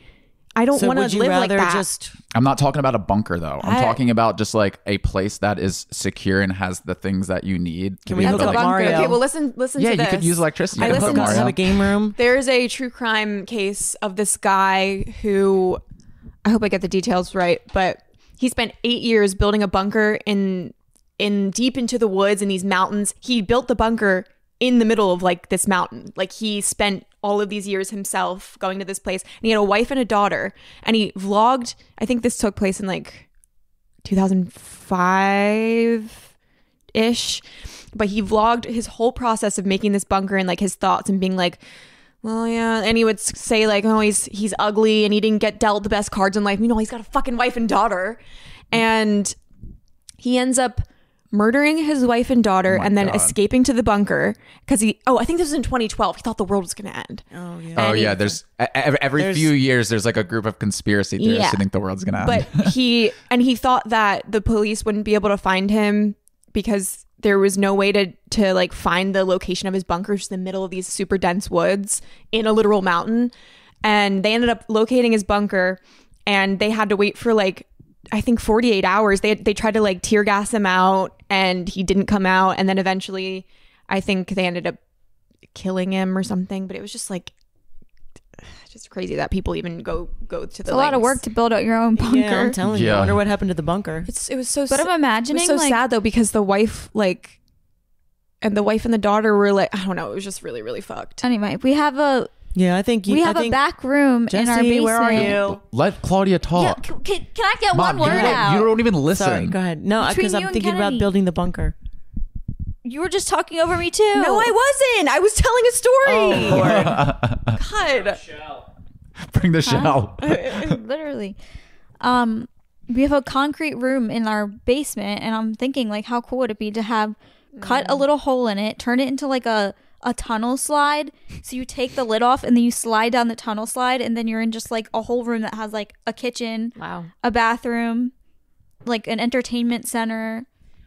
I don't so want to live like that. Just, I'm not talking about a bunker though. I'm I, talking about just like a place that is secure and has the things that you need. Can we have a like, bunker? Okay, well listen, listen yeah, to this. Yeah, you could use electricity. I listened to a game room. There's a true crime case of this guy who. I hope I get the details right, but he spent eight years building a bunker in in deep into the woods in these mountains. He built the bunker in the middle of like this mountain. Like he spent all of these years himself going to this place, and he had a wife and a daughter, and he vlogged. I think this took place in like two thousand five ish. But he vlogged his whole process of making this bunker and like his thoughts and being like, well, yeah. And he would say like, oh, he's he's ugly and he didn't get dealt the best cards in life. You know, he's got a fucking wife and daughter. And he ends up murdering his wife and daughter oh and then God. escaping to the bunker because he, oh, I think this was in twenty twelve. He thought the world was going to end. Oh, yeah. Oh, yeah. He, there's every, every there's, few years, there's like a group of conspiracy theorists yeah. who think the world's going to end. But he, and he thought that the police wouldn't be able to find him because there was no way to to like find the location of his bunker, just in the middle of these super dense woods in a literal mountain. And they ended up locating his bunker, and they had to wait for like, I think forty-eight hours. They they tried to like tear gas him out, and he didn't come out. And then eventually, I think they ended up killing him or something. But it was just like, just crazy that people even go go to it's the. It's a lot of work to build out your own bunker. Yeah, I'm telling yeah. you. I wonder what happened to the bunker. It's, it was so. But I'm imagining it was so like, sad though, because the wife like, and the wife and the daughter were like, I don't know. It was just really really fucked. Anyway, we have a. Yeah, I think you, we have I think, a back room Jesse, in our basement. Where are you? Let Claudia talk. Yeah, can, can I get Mom, one word out? You don't even listen. Sorry, go ahead. No, because I'm thinking Kennedy. about building the bunker. You were just talking over me too. No, I wasn't. I was telling a story. Oh, Lord. God. Bring the shell. Bring the shell. Literally. Um, we have a concrete room in our basement, and I'm thinking like, how cool would it be to have mm. cut a little hole in it, turn it into like a. a tunnel slide, so you take the lid off and then you slide down the tunnel slide, and then you're in just like a whole room that has like a kitchen, wow, a bathroom, like an entertainment center.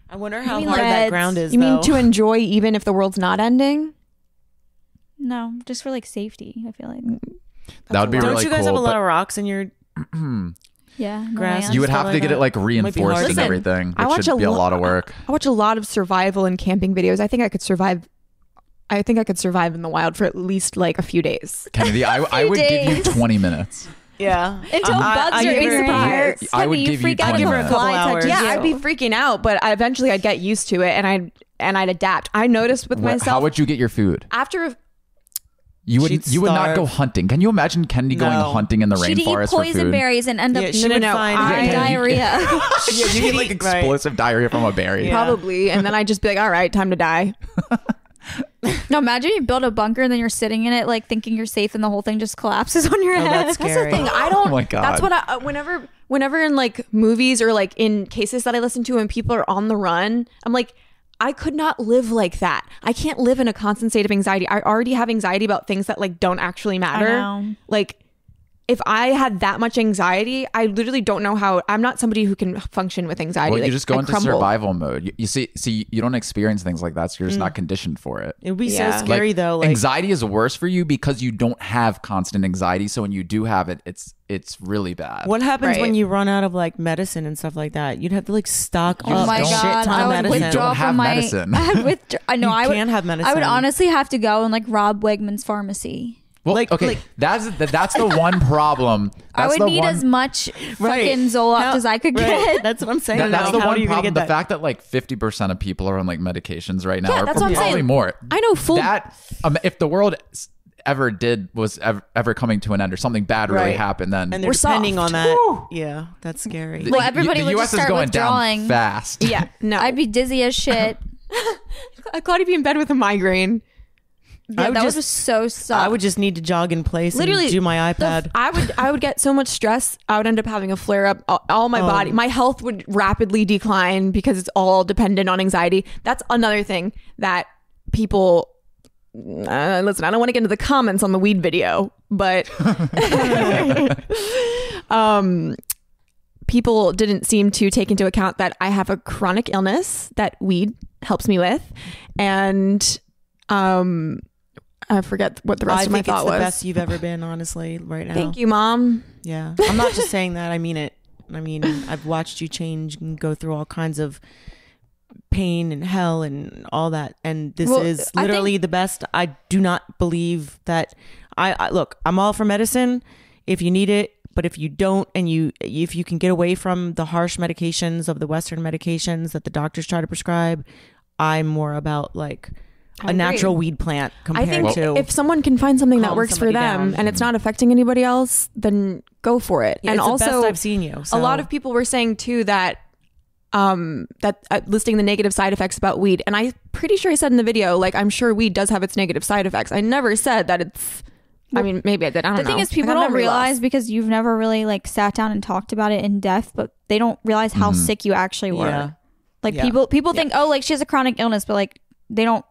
I wonder how hard that ground is. You mean to enjoy even if the world's not ending? No, just for like safety. I feel like that would be really cool. Don't you guys have a lot of rocks in your yeah grass? You would have to get it like reinforced and everything. It should be a lot of work. I watch a lot of survival and camping videos. I think I could survive. I think I could survive in the wild for at least like a few days. Kennedy, I, I would days. give you twenty minutes. Yeah. Until um, bugs I, are in your hair. I would give you twenty minutes. Yeah, I'd be freaking out, but I, eventually I'd get used to it, and I'd, and I'd adapt. I noticed with myself. How would you get your food? After... You would you would not go hunting. Can you imagine Kennedy no. going hunting in the she'd rainforest for food? She'd eat poison berries and end yeah, up no, no, I, diarrhea. yeah, she'd get like explosive right. diarrhea from a berry. Yeah. Probably. And then I'd just be like, all right, time to die. No, imagine you build a bunker and then you're sitting in it like thinking you're safe, and the whole thing just collapses on your head. Oh, that's, that's the thing. I don't. Oh my God. That's what I. Whenever, whenever in like movies or like in cases that I listen to when people are on the run, I'm like, I could not live like that. I can't live in a constant state of anxiety. I already have anxiety about things that like don't actually matter. I know. Like, if I had that much anxiety, I literally don't know how. I'm not somebody who can function with anxiety. Well, you like, just go I into crumble. survival mode. You, you see, see, you don't experience things like that, so you're just mm. not conditioned for it. It'd be yeah. so scary like, though. Like, anxiety is worse for you because you don't have constant anxiety. So when you do have it, it's it's really bad. What happens right. when you run out of like medicine and stuff like that? You'd have to like stock oh up. My God, shit ton of medicine. You don't have my, medicine. I would withdraw. I know. You I would, can't have medicine. I would honestly have to go and like rob Wegmans pharmacy. Well, like, okay, like, that's that's the one problem. That's I would the need one, as much fucking right. Zoloft as I could right. get. That's what I'm saying. That, that's like, the one problem. The that? fact that like fifty percent of people are on like medications right now, yeah, or, or probably saying. more. I know full that um, if the world ever did was ever, ever coming to an end or something bad right. really happened, then and they're we're depending soft. on that. Woo. Yeah, that's scary. The, well, everybody the, would the U S just start is going down fast. Yeah, no, I'd be dizzy as shit. Claudia be in bed with a migraine. Yeah, that just, was so soft. I would just need to jog in place. Literally, and do my iPad. I would, I would get so much stress. I would end up having a flare up. All, all my oh. body, my health would rapidly decline because it's all dependent on anxiety. That's another thing that people. Uh, listen, I don't want to get into the comments on the weed video, but um, people didn't seem to take into account that I have a chronic illness that weed helps me with, and um. I forget what the rest I of my think thought it's the was. The best you've ever been, honestly, right now. Thank you, Mom. Yeah, I'm not just saying that. I mean it. I mean, I've watched you change and go through all kinds of pain and hell and all that. And this well, is literally the best. I do not believe that. I, I look. I'm all for medicine if you need it, but if you don't, and you if you can get away from the harsh medications of the Western medications that the doctors try to prescribe, I'm more about like. I a agree. natural weed plant compared I think to if someone can find something that works for them down. and it's not affecting anybody else, then go for it. Yeah, and it's also the best I've seen you. So. A lot of people were saying too that um that uh, listing the negative side effects about weed, and I pretty sure I said in the video, like, I'm sure weed does have its negative side effects. I never said that it's, I mean, maybe I did. I don't know. The thing is, people don't realize, because you've never really like sat down and talked about it in depth, but they don't realize how mm-hmm. sick you actually were. Yeah. Like yeah. people, people yeah. think, oh, like she has a chronic illness, but like they don't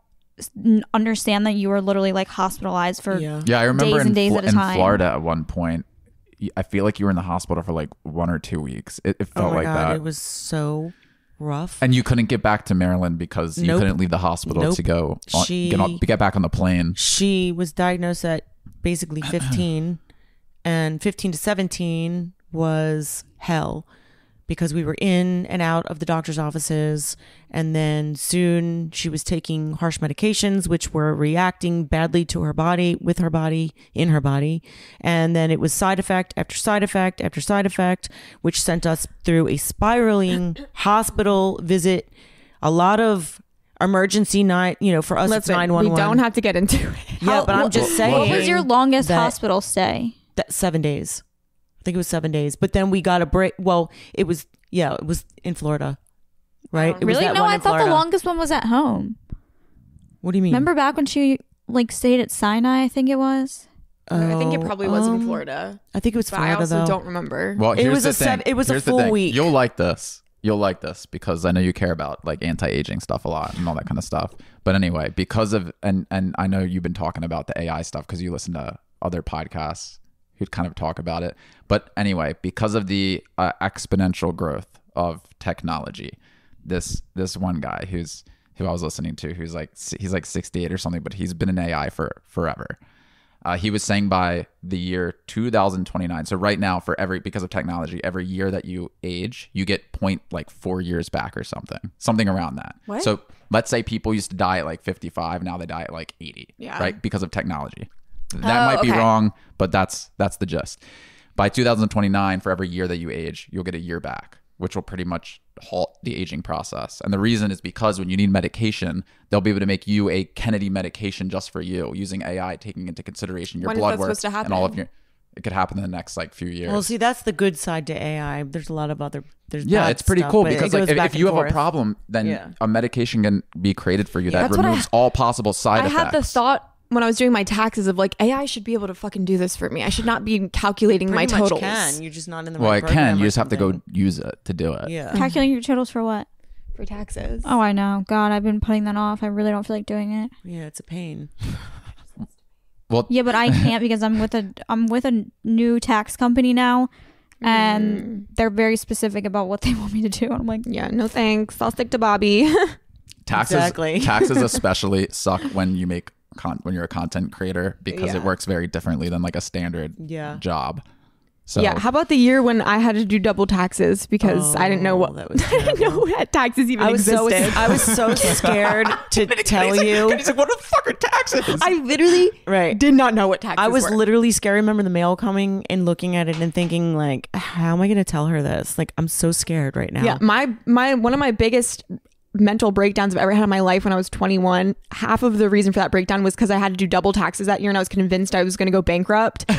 understand that you were literally like hospitalized for yeah. yeah I remember days in, and days at a time. In Florida at one point, I feel like you were in the hospital for like one or two weeks. It, it felt oh my like God, that. It was so rough. And you couldn't get back to Maryland because nope. you couldn't leave the hospital nope. to go on, she, get, on, get back on the plane. She was diagnosed at basically fifteen and fifteen to seventeen was hell, because we were in and out of the doctor's offices, and then soon she was taking harsh medications which were reacting badly to her body, with her body, in her body, and then it was side effect after side effect after side effect, which sent us through a spiraling hospital visit, a lot of emergency night, you know, for us. Let's it's nine one one. We don't have to get into it. How, yeah, but I'm just saying. What was your longest that, hospital stay? That seven days. I think it was seven days. But then we got a break. Well, it was, yeah, it was in Florida, right? Oh, it really? Was that no, I thought Florida. The longest one was at home. What do you mean? Remember back when she like stayed at Sinai, I think it was? Oh, I think it probably was um, in Florida. I think it was Florida, I also though. don't remember. Well, here's it was the a thing. Seven, it was here's a full week. You'll like this. You'll like this because I know you care about like anti-aging stuff a lot and all that kind of stuff. But anyway, because of, and, and I know you've been talking about the A I stuff because you listen to other podcasts who'd kind of talk about it. But anyway, because of the uh, exponential growth of technology, this, this one guy who's, who I was listening to, who's like, he's like sixty-eight or something, but he's been in A I for forever. Uh, he was saying by the year two thousand twenty-nine. So right now, for every because of technology, every year that you age, you get point like four years back or something, something around that. What? So let's say people used to die at like fifty-five, now they die at like eighty, yeah. right? Because of technology. That oh, might be okay. wrong, but that's that's the gist. By two thousand twenty-nine, for every year that you age, you'll get a year back, which will pretty much halt the aging process. And the reason is because when you need medication, they'll be able to make you a Kennedy medication just for you using A I, taking into consideration your when blood work and all of your. It could happen in the next like few years. Well, see, that's the good side to A I. There's a lot of other. There's yeah, it's pretty stuff, cool because like, if, if you have forth. a problem, then yeah. a medication can be created for you yeah, that removes I, all possible side I effects. I had the thought when I was doing my taxes of like, A I should be able to fucking do this for me. I should not be calculating my totals. Can. You're just not in the right Well, it can. You just have to go use it to do it. Yeah. Calculating your totals for what? For taxes. Oh, I know. God, I've been putting that off. I really don't feel like doing it. Yeah, it's a pain. Well, yeah, but I can't because I'm with a I'm with a new tax company now, and they're very specific about what they want me to do. And I'm like, yeah, no thanks. I'll stick to Bobby. Taxes, exactly. Taxes especially suck when you make. Con when you're a content creator, because yeah. it works very differently than like a standard yeah. job. So yeah, how about the year when I had to do double taxes because oh, I didn't know what that was. I didn't know that taxes even I was existed. So, I was so scared to tell you. He's like, "What the fuck are taxes?" I literally right. did not know what taxes were. I was were. literally scared. I remember the mail coming and looking at it and thinking, like, "How am I going to tell her this?" Like, I'm so scared right now. Yeah, my my one of my biggest mental breakdowns I've ever had in my life when I was twenty-one. Half of the reason for that breakdown was because I had to do double taxes that year and I was convinced I was going to go bankrupt. And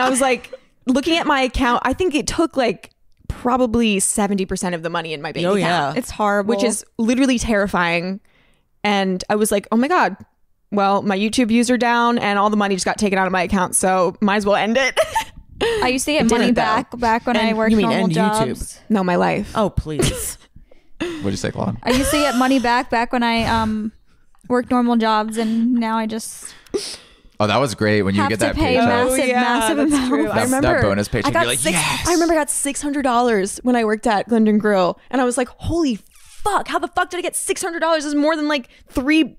I was like, looking at my account, I think it took like probably seventy percent of the money in my bank oh, account. Yeah. It's horrible. Which is literally terrifying. And I was like, oh my God, well, my YouTube views are down and all the money just got taken out of my account. So might as well end it. I used to get money back back when I worked normal jobs. No, my life. Oh, please. What'd you say, Claude? I used to get money back back when I um worked normal jobs, and now I just. Oh, that was great when you get that paycheck. Massive, oh, yeah, massive amount. That, I remember that bonus paycheck. I got, like, six, yes! I remember I got six hundred dollars when I worked at Glendon Grill, and I was like, "Holy fuck! How the fuck did I get six hundred dollars? This is more than like three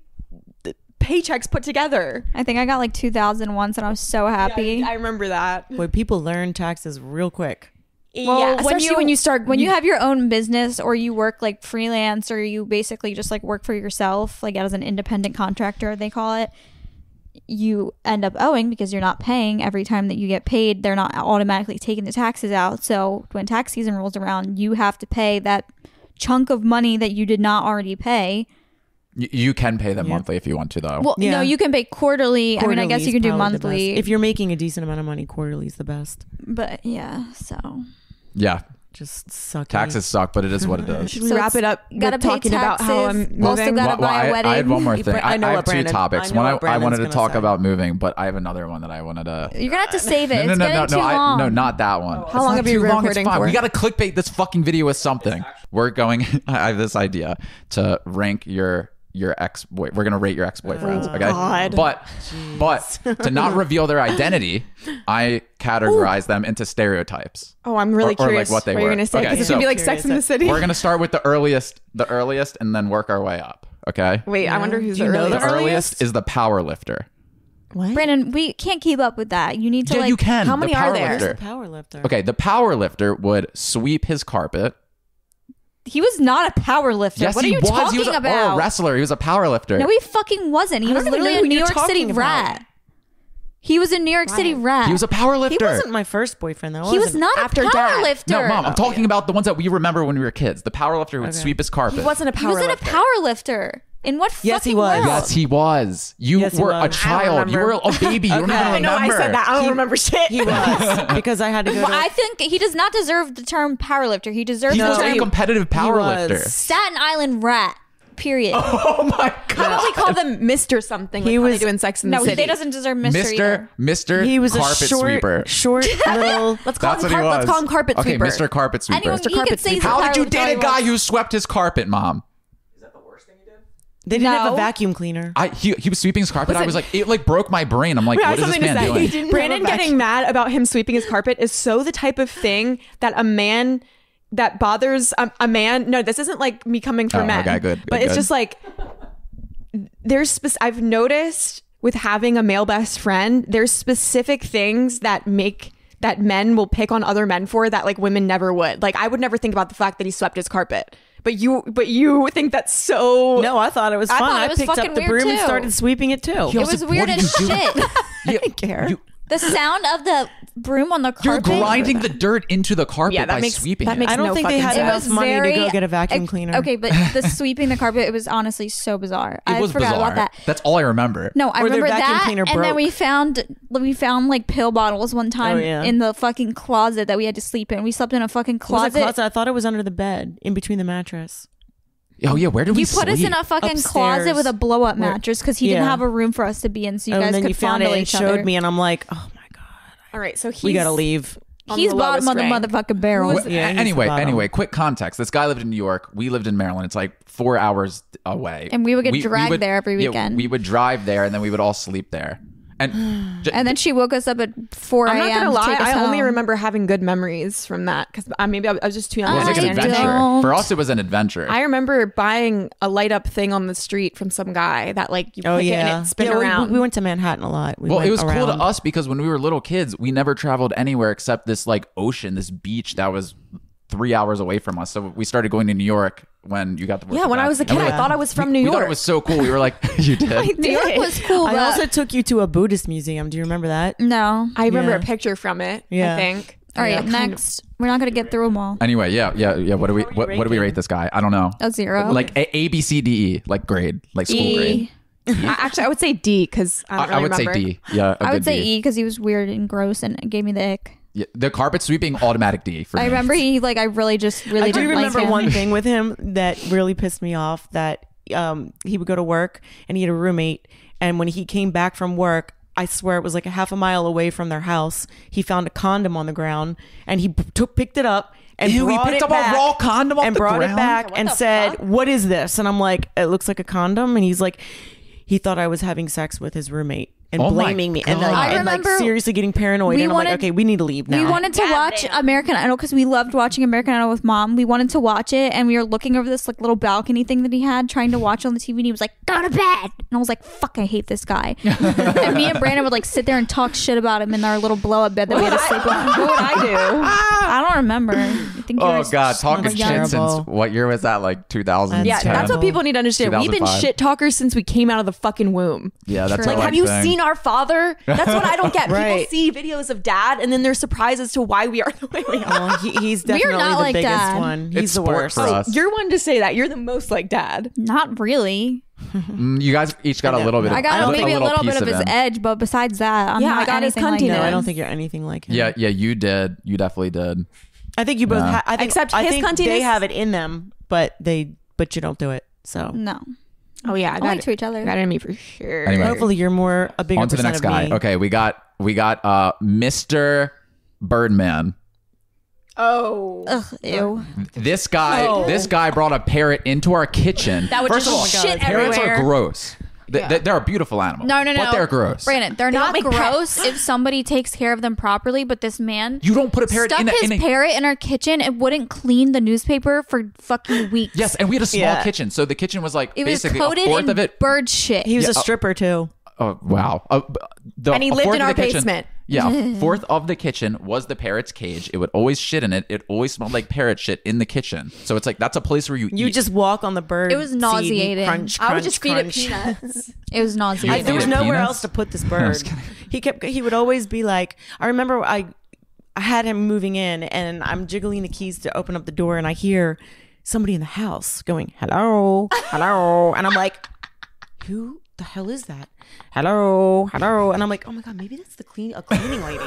paychecks put together." I think I got like two thousand once, and I was so happy. Yeah, I remember that. Boy, people learn taxes real quick. Well, yeah, when you when you start when you, you have your own business, or you work like freelance, or you basically just like work for yourself, like as an independent contractor, they call it, you end up owing because you're not paying. Every time that you get paid, they're not automatically taking the taxes out. So when tax season rolls around, you have to pay that chunk of money that you did not already pay. You can pay them yeah. monthly if you want to, though. Well, yeah. no, you can pay quarterly. Quarterly's, I mean, I guess you can do monthly. If you're making a decent amount of money, quarterly is the best. But yeah, so. Yeah, Just suck. Taxes suck, but it is what it is. Should we so wrap it up? Gotta pay talking taxes, about how I'm moving. Also gotta well, buy a wedding. I, I had one more thing. I, I, know I have two Brandon, topics. I one I, I wanted to talk say. about moving, but I have another one that I wanted to. You're gonna have to save it. No, no, it's no, no, too no, long. I, no, not that one. How it's long have you been recording for? We gotta clickbait this fucking video with something. We're going. I have this idea to rank your your ex boy. We're gonna rate your ex boyfriends. Oh, okay, God. but Jeez. but to not reveal their identity, I categorize Ooh. them into stereotypes. Oh, I'm really or, or curious. Like what they what were. You're gonna say because okay, it's so gonna be like Sex in the City. We're gonna start with the earliest, the earliest, and then work our way up. Okay. Wait, yeah. I wonder who's the earliest. the earliest is the power lifter. What? Brandon, we can't keep up with that. You need to. Yeah, like, you can. How many the are there? The power lifter. Okay, the power lifter would sweep his carpet. He was not a power lifter. Yes, what are you was. talking he was a, about? Or a wrestler. He was a power lifter. No, he fucking wasn't. He was literally a New York City about. rat. He was a New York right. City rat. He was a power lifter. He wasn't my first boyfriend, though. He was not After a power dad. lifter. No, Mom, I'm oh, talking yeah. about the ones that we remember when we were kids. The power lifter who would okay. sweep his carpet. He wasn't a power lifter. He wasn't lifter. a power lifter. In what yes, fucking he was. World? Yes, he was. You yes, were was. a child. You were a baby. You okay. don't even remember. No, I said that. I don't he, remember shit. He was. Because I had to go well, to... I think he does not deserve the term powerlifter. He deserves he the term... He was a competitive powerlifter. Staten Island rat. Period. Oh my God. How about we call them Mister something? He like was doing Sex in the no, City. No, he doesn't deserve Mister Mister Mister He was carpet a short, sweeper. Short little. Let's call That's him. Car let's call him carpet okay, sweeper. Okay, Mister Carpet Sweeper. Anyone, Mister Carpet Sweeper. How did you date a guy who swept his carpet, Mom? They didn't no. have a vacuum cleaner. I he, he was sweeping his carpet. Listen, I was like, it like broke my brain. I'm like, what is this man doing? Brandon getting mad about him sweeping his carpet is so the type of thing that a man that bothers a, a man. No, this isn't like me coming for oh, men. Okay, good, good, but it's good. just like there's. I've noticed with having a male best friend, there's specific things that make. that men will pick on other men for that like women never would. Like I would never think about the fact that he swept his carpet. But you but you think that's so... No, I thought it was fun. I, I picked up the broom too. and started sweeping it too. Yo, it was like, weird as shit. I didn't care. You, the sound of the broom on the carpet. You're grinding the dirt into the carpet yeah, that by makes, sweeping that makes it. I don't no think they had enough money very, to go get a vacuum cleaner. Okay, but the sweeping the carpet, it was honestly so bizarre. It I was forgot bizarre. about that. That's all I remember. No, I or remember that. And broke. then we found we found like pill bottles one time oh, yeah. in the fucking closet that we had to sleep in. We slept in a fucking closet. It was a closet. I thought it was under the bed, in between the mattress. Oh yeah, where did we? You put sleep? us in a fucking Upstairs. closet with a blow up mattress because he yeah. didn't have a room for us to be in, so you and guys then could you found fondle it and each other. Showed me, and I'm like, oh my God. All right, so he's, we gotta leave. He's bottom of the motherfucking barrel. Well, yeah, anyway, anyway, quick context. This guy lived in New York. We lived in Maryland. It's like four hours away, and we would get we, dragged we would, there every weekend. Yeah, we would drive there, and then we would all sleep there. And, and then she woke us up at four a m. I'm not gonna lie, I home. only remember having good memories from that because uh, maybe I, I was just too young. It was like an adventure. For us, it was an adventure. I remember buying a light up thing on the street from some guy that like you oh, pick yeah. it and it spin yeah, around. We, we went to Manhattan a lot. We well, it was around. cool to us because when we were little kids, we never traveled anywhere except this like ocean, this beach that was three hours away from us. So we started going to New York. When you got the yeah, when I was a kid, we like, I thought I was from New we, York. We thought it was so cool. We were like, you did. I did. New York was cool. I also took you to a Buddhist museum. Do you remember that? No, I remember yeah. a picture from it. Yeah. I think. All right, yeah. next. We're not gonna get through them all. Anyway, yeah, yeah, yeah. What do we what, what do we rate this guy? I don't know. A zero. Like a, a B C D E, like grade, like school e. grade. E? Actually, I would say D because I, don't really I would remember. say D. Yeah, a I would say D. E because he was weird and gross and it gave me the ick. Yeah, the carpet sweeping automatic D for me. I remember he like I really just really I didn't do remember like him. one thing with him that really pissed me off that um he would go to work and he had a roommate, and when he came back from work, I swear it was like a half a mile away from their house, he found a condom on the ground and he took picked it up and Ew, brought he picked it up back a raw condom off and the brought ground? it back what and said fuck? what is this? And I'm like, it looks like a condom. And he's like, he thought I was having sex with his roommate. And oh blaming me, and, like, I and like seriously getting paranoid. And I'm wanted, like, okay, we need to leave now. We wanted to God watch damn. American Idol because we loved watching American Idol with Mom. We wanted to watch it, and we were looking over this like little balcony thing that he had, trying to watch on the T V. And he was like, "Go to bed," and I was like, "Fuck, I hate this guy." And me and Brandon would like sit there and talk shit about him in our little blow up bed that we had to sleep on. What would I do? I don't remember. I think oh God, talking shit since what year was that? Like two thousand ten. Yeah, that's what people need to understand. We've been shit talkers since we came out of the fucking womb. Yeah, that's like, have you seen our father? That's what I don't get. Right. People see videos of Dad and then they're surprised as to why we are the way we are. He, he's definitely not the like biggest dad. one. He's it's the worst. For us. You're one to say that. You're the most like Dad. Not really. Mm, you guys each got a little bit. Of, I got a, maybe a little, a little bit of, of his edge, but besides that, I'm yeah, not I got his cuntiness. Like no, I don't think you're anything like him. Yeah, yeah, you did. You definitely did. I think you both. No. Ha- I think, Except I his think cuntiness, they have it in them, but they but you don't do it. So no. Oh yeah, I got it. To each other. I got it in me for sure. Anyway, hopefully you're more a bigger. On to the next guy. Me. Okay, we got we got uh, Mister Birdman. Oh, ugh, ew! This guy, oh. this guy brought a parrot into our kitchen. That would First just of all, shit parrots everywhere. Are gross. Yeah. They, they're a beautiful animal. No, no, no. But they're gross. Brandon, they're they not gross pets. If somebody takes care of them properly. But this man, you don't put a parrot stuck in a, his in a, parrot in our kitchen and wouldn't clean the newspaper for fucking weeks. Yes, and we had a small yeah. kitchen, so the kitchen was like it basically was coated a fourth in of it. Bird shit. He was yeah, a stripper too. Oh wow! Uh, the, and he lived in our basement. Kitchen, yeah, fourth of the kitchen was the parrot's cage. It would always shit in it. It always smelled like parrot shit in the kitchen. So it's like that's a place where you you eat. Just walk on the bird. It was nauseating. Crunch, crunch, I would just crunch. Feed it peanuts. It was nauseating. I, there was nowhere peanuts? else to put this bird. He kept. He would always be like. I remember I, I had him moving in, and I'm jiggling the keys to open up the door, and I hear somebody in the house going, "Hello, hello," and I'm like, "Who the hell is that? Hello, hello." And I'm like, oh my God, maybe that's the clean a cleaning lady.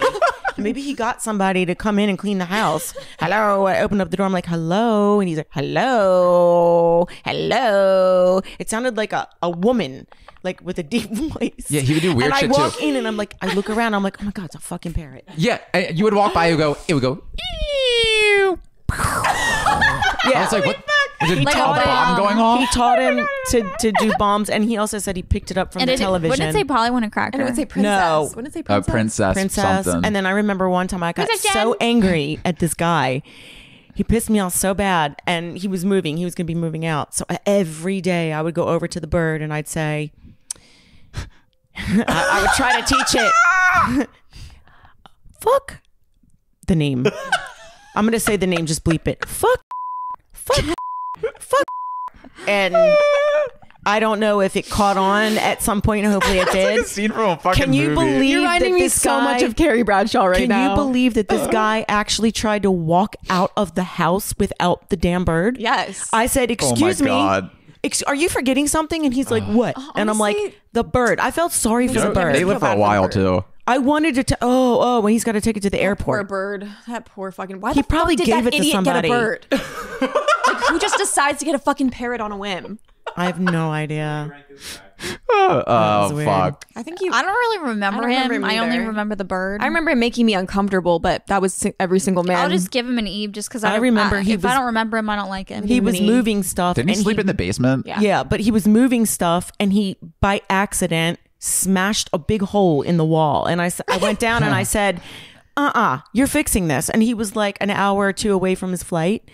Maybe he got somebody to come in and clean the house. Hello. I opened up the door. I'm like, hello. And he's like, hello, hello. It sounded like a, a woman, like with a deep voice. Yeah, he would do weird and shit too. And I walk too. in and I'm like, I look around. I'm like, oh my God, it's a fucking parrot. Yeah, you would walk by and go, it would go, ew. Yeah, I was like, what? Did he like taught a bomb going off? He taught him to, to do bombs, and he also said he picked it up from and the it, television. Wouldn't it say Polly and Cracker? And it would say princess. No. Wouldn't it say princess? Uh, princess, princess. Something. And then I remember one time I got princess so Jen. angry at this guy. He pissed me off so bad, and he was moving. He was going to be moving out. So every day I would go over to the bird, and I'd say, I, I would try to teach it. Fuck the name. I'm going to say the name. Just bleep it. Fuck. Fuck. Fuck. And I don't know if it caught on at some point. Hopefully it did. Like a scene from a fucking can you movie. Believe You're reminding that me so guy, much of Carrie Bradshaw right can now. Can you believe that this guy actually tried to walk out of the house without the damn bird? Yes. I said, excuse oh my God. me. Are you forgetting something? And he's like, what? Honestly, and I'm like, the bird. I felt sorry for the bird. They lived for a while too. I wanted to. T- oh, oh! When he's got to take it to the that airport. Poor bird. That poor fucking. Why he the probably fuck did gave that it idiot to somebody. Get a bird? Like, who just decides to get a fucking parrot on a whim? I have no idea. Oh, oh fuck! I think he. I don't really remember, I don't remember him. him I only remember the bird. I remember him making me uncomfortable, but that was every single man. I'll just give him an Eve, just because I, I remember. I, he if was, I don't remember him, I don't like him. He, he was moving stuff. Didn't he sleep he, in the basement? Yeah. yeah, but he was moving stuff, and he by accident. Smashed a big hole in the wall, and I, I went down and I said, uh-uh, you're fixing this. And he was like an hour or two away from his flight,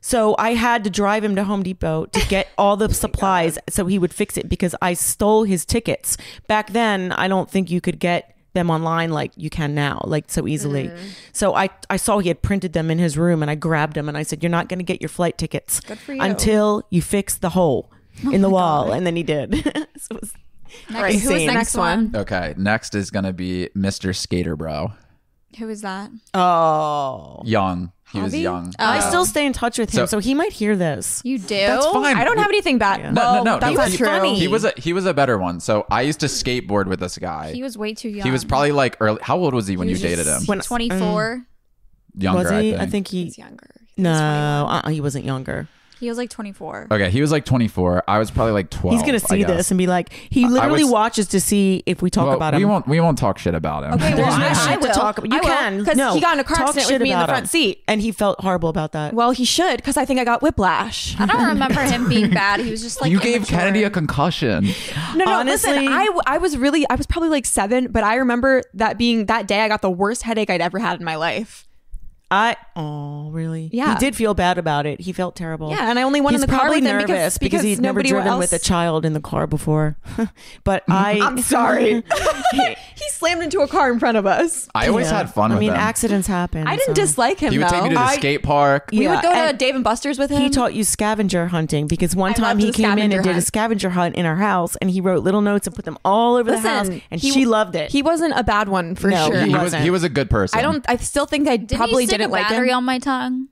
so I had to drive him to Home Depot to get all the supplies so he would fix it, because I stole his tickets back then. I don't think you could get them online like you can now, like so easily. Mm-hmm. So I, I saw he had printed them in his room, and I grabbed him and I said, you're not going to get your flight tickets Good for you. until you fix the hole oh in the wall. God. And then he did. So it was Next, right, who was the next, next one? one? Okay, next is gonna be Mister Skater Bro. Who is that? Oh, young. He Hobby? was young. Oh. I still stay in touch with him, so, so he might hear this. You do? That's fine. I don't have anything bad. Yeah. No, no, no. That's not true. He was a he was a better one. So I used to skateboard with this guy. He was way too young. He was probably like early. How old was he when he was you dated him? When twenty-four. Mm, younger, was he? I think, I think he, he's younger. He no, uh, he wasn't younger. He was like twenty-four. Okay, he was like twenty-four. I was probably like twelve. He's gonna see this and be like, he literally was, watches to see if we talk well, about him. We won't. We won't talk shit about him. Okay, well, there's no shit to talk about. You I can because no, he got in a car accident with me in the front him. seat, and he felt horrible about that. Well, he should, because I think I got whiplash. I don't remember him being bad. He was just like you immature. Gave Kennedy a concussion. no, no. Honestly, listen, I I was really I was probably like seven, but I remember that being that day I got the worst headache I'd ever had in my life. I oh really yeah he did feel bad about it. He felt terrible. Yeah, and I only went he's in the car with him because, because, because he'd never driven else. with a child in the car before. But I I'm sorry. he, he slammed into a car in front of us. I always yeah. had fun I with mean, him. I mean, accidents happen. I didn't so. dislike him. He would though. take me to the I, skate park. We yeah, would go to Dave and Buster's with him. He taught you scavenger hunting, because one I time he came in and hunt. did a scavenger hunt in our house, and he wrote little notes and put them all over Listen, the house, and he, she loved it. He wasn't a bad one for no, sure. He was he was a good person. I don't I still think I probably did. Didn't a like battery him? on my tongue.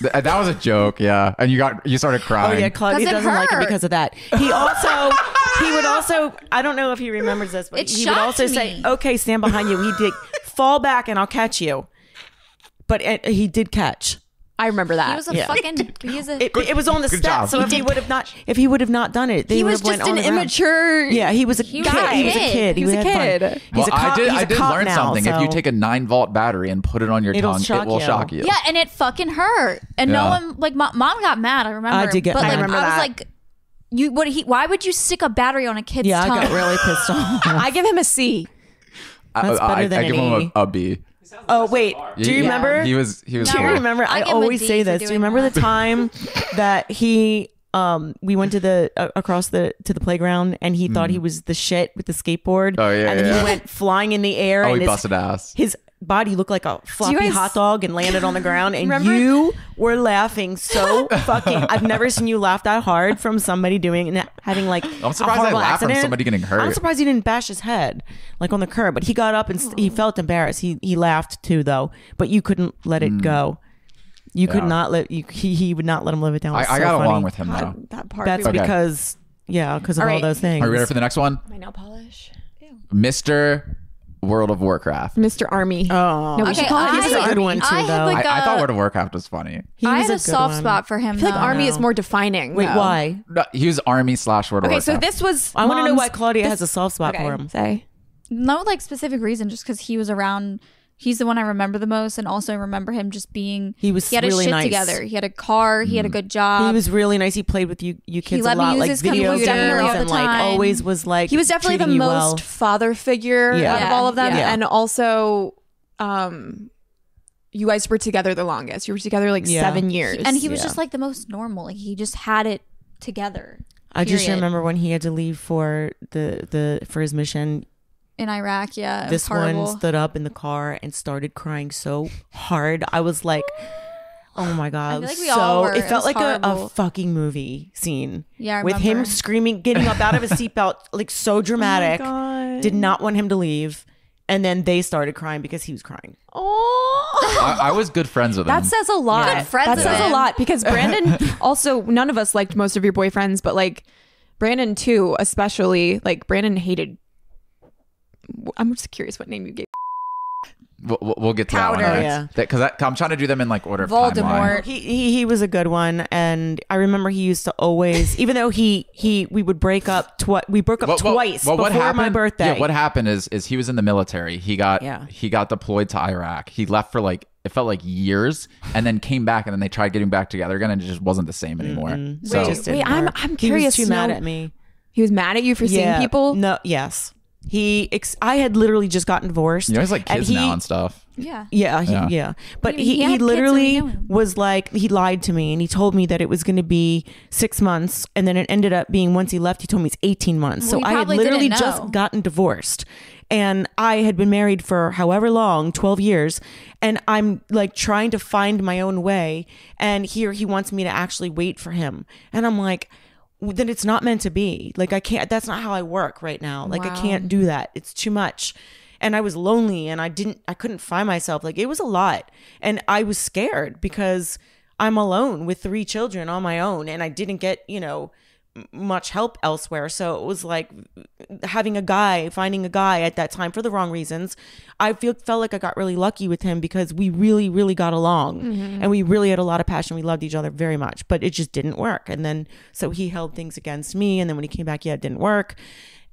That was a joke, yeah. And you got you started crying. Oh yeah, Claudia doesn't hurt. like it because of that. He also he would also I don't know if he remembers this, but it he would also me. say, "Okay, stand behind you." He'd like, fall back and I'll catch you. but it, he did catch. I remember that. He was a yeah. fucking. He is a, it, good, it was on the step. So he if he would have not, if he would have not done it, they he was just an immature. Yeah, he was a he guy. Was a he was a kid. He was a kid. Well, he's a cop, I did. He's I did learn now, something. So. If you take a nine volt battery and put it on your It'll tongue, shock it will you. shock you. Yeah, and it fucking hurt. And yeah. no one like my, mom got mad. I remember. I did get. But I like, remember I was that. like. You what he? Why would you stick a battery on a kid's yeah, tongue? Yeah, I got really pissed off. I give him a C. That's better I, I, than I an give e. him a, a B. Oh wait, do you yeah. remember? He was. He was. Do you remember? I, I always say this. Do you remember that. the time that he? Um, we went to the uh, across the to the playground, and he mm. thought he was the shit with the skateboard. Oh yeah, and then yeah. he went flying in the air. Oh, and he his, busted ass. His. body looked like a floppy guys, hot dog and landed on the ground, and remember? you were laughing so fucking I've never seen you laugh that hard from somebody doing and having like I'm surprised I laughed from somebody getting hurt. I'm surprised he didn't bash his head like on the curb, but he got up and st- he felt embarrassed. He he laughed too though, but you couldn't let it mm. go. You yeah. could not let you he, he would not let him live it down. It I, so I got funny. along with him God, though that part that's okay. because yeah because of all, all right. those things. Are we ready for the next one? My nail polish. Ew. Mister World of Warcraft. Mister Army. Oh, no, we okay, should call it Mister a good one too, I though. Like a, I, I thought World of Warcraft was funny. He I had a, a soft one. spot for him. I feel though. like Army no. is more defining. Wait, no. why? No, he was Army slash World okay, of Warcraft. Okay, so this was. I want to know why Claudia this, has a soft spot okay, for him. Say, no, like specific reason, just because he was around. He's the one I remember the most, and also I remember him just being. He was. He had really his shit nice. together. He had a car. He mm. had a good job. He was really nice. He played with you, you kids a lot, like video games, and like always was like. He was definitely the most well. father figure yeah. out yeah. of all of them, yeah. and also, um, you guys were together the longest. You were together like yeah. seven years, and he was yeah. just like the most normal. Like, he just had it together. I period. just remember when he had to leave for the the for his mission. In Iraq, yeah. This one stood up in the car and started crying so hard. I was like, oh my God. I feel like we all were. It felt like a, a fucking movie scene. Yeah, with him screaming, getting up out of his seatbelt, like so dramatic. Oh my God. Did not want him to leave. And then they started crying because he was crying. Oh, I, I was good friends with him. That says a lot. Yeah. Good friends with him. That says a lot, because Brandon also, none of us liked most of your boyfriends, but like Brandon too, especially, like Brandon hated. I'm just curious what name you gave. We'll, we'll get to Powder. that one. Yeah. That, cause I, I'm trying to do them in like order of Voldemort. He, he he was a good one, and I remember he used to always, even though he he we would break up. Twi- we broke up well, twice well, well, before happened, my birthday. Yeah, what happened is is he was in the military. He got yeah. he got deployed to Iraq. He left for like it felt like years, and then came back, and then they tried getting back together again, and it just wasn't the same anymore. Mm-hmm. So, wait, wait I'm I'm curious. He was too mad at me. He was mad at you for yeah. seeing people. No, yes. He, ex- I had literally just gotten divorced. You know, he's like kids and he, now and stuff. Yeah. Yeah. He, yeah. yeah. But he, he, he literally was like, he lied to me, and he told me that it was going to be six months. And then it ended up being, once he left, he told me it's eighteen months. Well, so I had literally just gotten divorced, and I had been married for however long, twelve years. And I'm like trying to find my own way. And here he wants me to actually wait for him. And I'm like, then it's not meant to be. Like, I can't, that's not how I work right now. Like, wow. I can't do that. It's too much. And I was lonely, and I didn't, I couldn't find myself. Like, it was a lot. And I was scared because I'm alone with three children on my own, and I didn't get, you know, much help elsewhere. So it was like having a guy, finding a guy at that time for the wrong reasons. I feel felt like I got really lucky with him because we really, really got along, mm-hmm. and we really had a lot of passion. We loved each other very much, but it just didn't work. And then, so he held things against me. And then when he came back, yeah, it didn't work.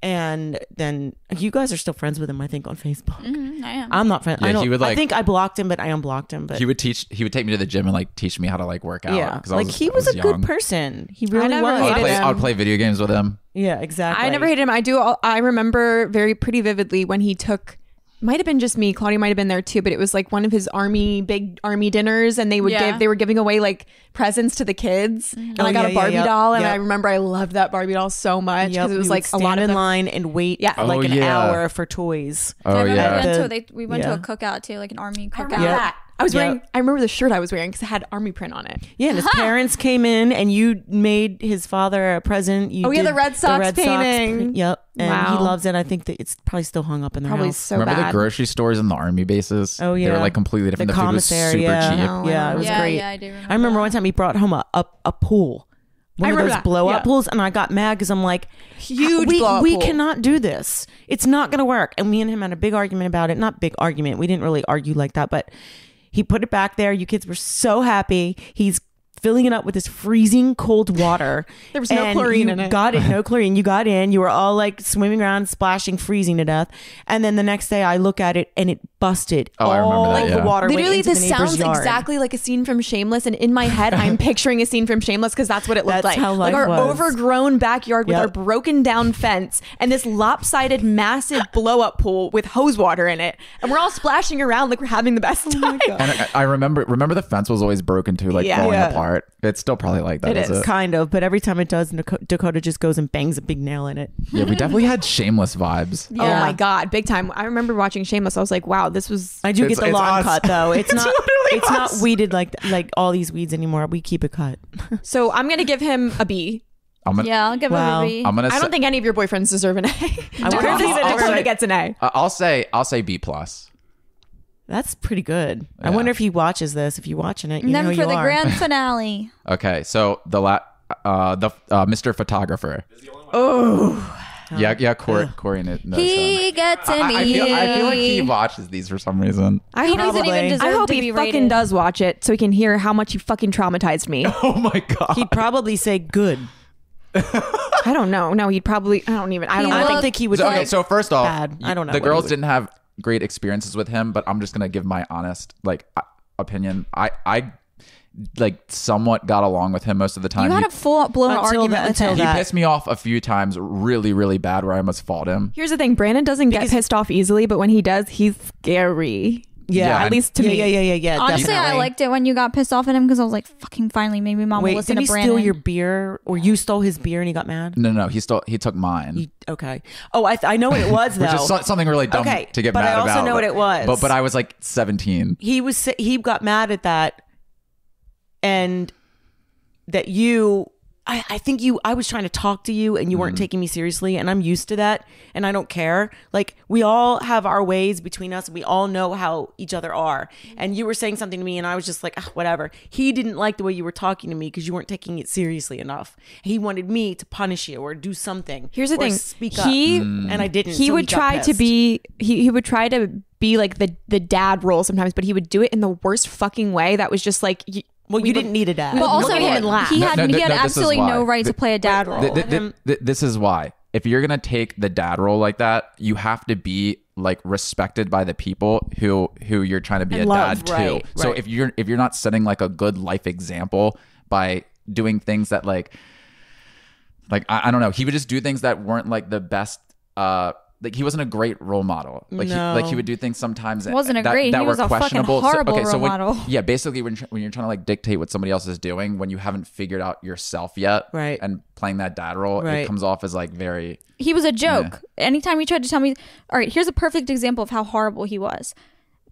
And then you guys are still friends with him, I think, on Facebook. Mm-hmm, I am. I'm not friends. Yeah, I, like, I think I blocked him, but I unblocked him. But he would teach. He would take me to the gym and like teach me how to like work out. Yeah, like I was, he was, was a young. good person. He really I was. I would, play, I would play video games with him. Yeah, exactly. I never hated him. I do. All, I remember very pretty vividly when he took. Might have been just me. Claudia might have been there too, but it was like one of his army, big army dinners, and they would yeah. give, they were giving away like presents to the kids. Mm-hmm. And oh, I got yeah, a Barbie yeah, doll, yep. and yep. I remember I loved that Barbie doll so much because yep. it was we like a lot in line and wait yeah. like oh, an yeah. hour for toys. Oh yeah, we went, to, they, we went yeah. to a cookout too, like an army cookout. Yeah. I was yep. wearing, I remember the shirt I was wearing because it had army print on it. Yeah, and his parents came in, and you made his father a present. You oh, yeah, the Red Sox the Red painting. Sox, yep. And wow. he loves it. I think that it's probably still hung up in the probably house. So remember bad. the grocery stores in the army bases? Oh, yeah. They were like completely different. The, the food was super yeah. cheap. No, yeah, it was yeah, great. Yeah, I do remember I remember that. One time he brought home a, a, a pool. One I of those blow up yeah. pools, and I got mad because I'm like, huge we, blow up we pool. cannot do this. It's not going to work. And me and him had a big argument about it. Not big argument. We didn't really argue like that, but He put it back there. You kids were so happy. He's filling it up with this freezing cold water. There was no chlorine in it. Got it. No chlorine. You got in. You were all like swimming around, splashing, freezing to death. And then the next day I look at it and it busted. Oh, I remember that. Like yeah. the water literally, this the sounds yard. exactly like a scene from Shameless. And in my head, I'm picturing a scene from Shameless because that's what it looked that's like. How life like our was. overgrown backyard yep. with our broken down fence and this lopsided, massive blow up pool with hose water in it. And we're all splashing around like we're having the best oh time. And I, I remember, remember the fence was always broken too, like yeah. falling yeah. apart. It's still probably like that. It is, is it? Kind of, but every time it does, Dakota just goes and bangs a big nail in it. Yeah, we definitely had Shameless vibes. Yeah. Oh my god, big time! I remember watching Shameless. I was like, wow, this was. I do it's, get the lawn us. cut though. It's, it's not. It's us. not weeded like like all these weeds anymore. We keep it cut. So I'm gonna give him a B. I'm gonna, yeah, I'll give well, him a B. I'm gonna I don't think any of your boyfriends deserve an A. Dakota gets an A. I'll say I'll say B plus. That's pretty good. Yeah. I wonder if he watches this. If you're watching it, you and then know for you the are. grand finale. Okay, so the la uh, the uh, Mister Photographer. Oh, yeah, yeah. Corey, Corey, and it, no, he so. gets an E. I, I, feel, I feel like he watches these for some reason. I hope he doesn't even deserve I hope to he be fucking rated. does watch it, so he can hear how much he fucking traumatized me. Oh my god. He'd probably say good. I don't know. No, he'd probably. I don't even. I don't. He I don't think he would. So, okay, so first off, bad. I don't know. The girls didn't have great experiences with him, but I'm just gonna give my honest like uh, opinion. I I like somewhat got along with him most of the time. You had he, a full blown argument that, until he that. pissed me off a few times, really really bad, where I almost fought him. Here's the thing: Brandon doesn't because, get pissed off easily, but when he does, he's scary. Yeah, yeah, at least to yeah, me. Yeah, yeah, yeah, yeah. Honestly, definitely. I liked it when you got pissed off at him because I was like, "Fucking finally, maybe mom Wait, will listen to Brandon." Wait, did he steal your beer, or you stole his beer and he got mad? No, no, no he stole. He took mine. He, okay. Oh, I, th I know what it was though. Which is so something really dumb okay, to get mad about. But I also know but, what it was. But but I was like seventeen. He was he got mad at that, and that you. I, I think you, I was trying to talk to you and you weren't mm. taking me seriously, and I'm used to that and I don't care. Like we all have our ways between us. And we all know how each other are. And you were saying something to me and I was just like, oh, whatever. He didn't like the way you were talking to me because you weren't taking it seriously enough. He wanted me to punish you or do something. Here's the thing. Speak he, up. Mm. And I didn't. He so would he try to be, he, he would try to be like the, the dad role sometimes, but he would do it in the worst fucking way. That was just like, you, Well, we you didn't need a dad. But also, he had no, he had, no, he had no, absolutely no right the, to play a dad role. The, the, the, the, this is why. If you're going to take the dad role like that, you have to be like respected by the people who who you're trying to be and a love, dad right, to. So right. if you're if you're not setting like a good life example by doing things that like like I, I don't know, he would just do things that weren't like the best uh like he wasn't a great role model. Like, no. he, like he would do things sometimes wasn't a that, great. that he were was a questionable. Fucking horrible so, okay, role so when, model. Yeah, basically when when you're trying to like dictate what somebody else is doing when you haven't figured out yourself yet, right? And playing that dad role, right. it comes off as like very. He was a joke. Yeah. Anytime he tried to tell me, all right, here's a perfect example of how horrible he was.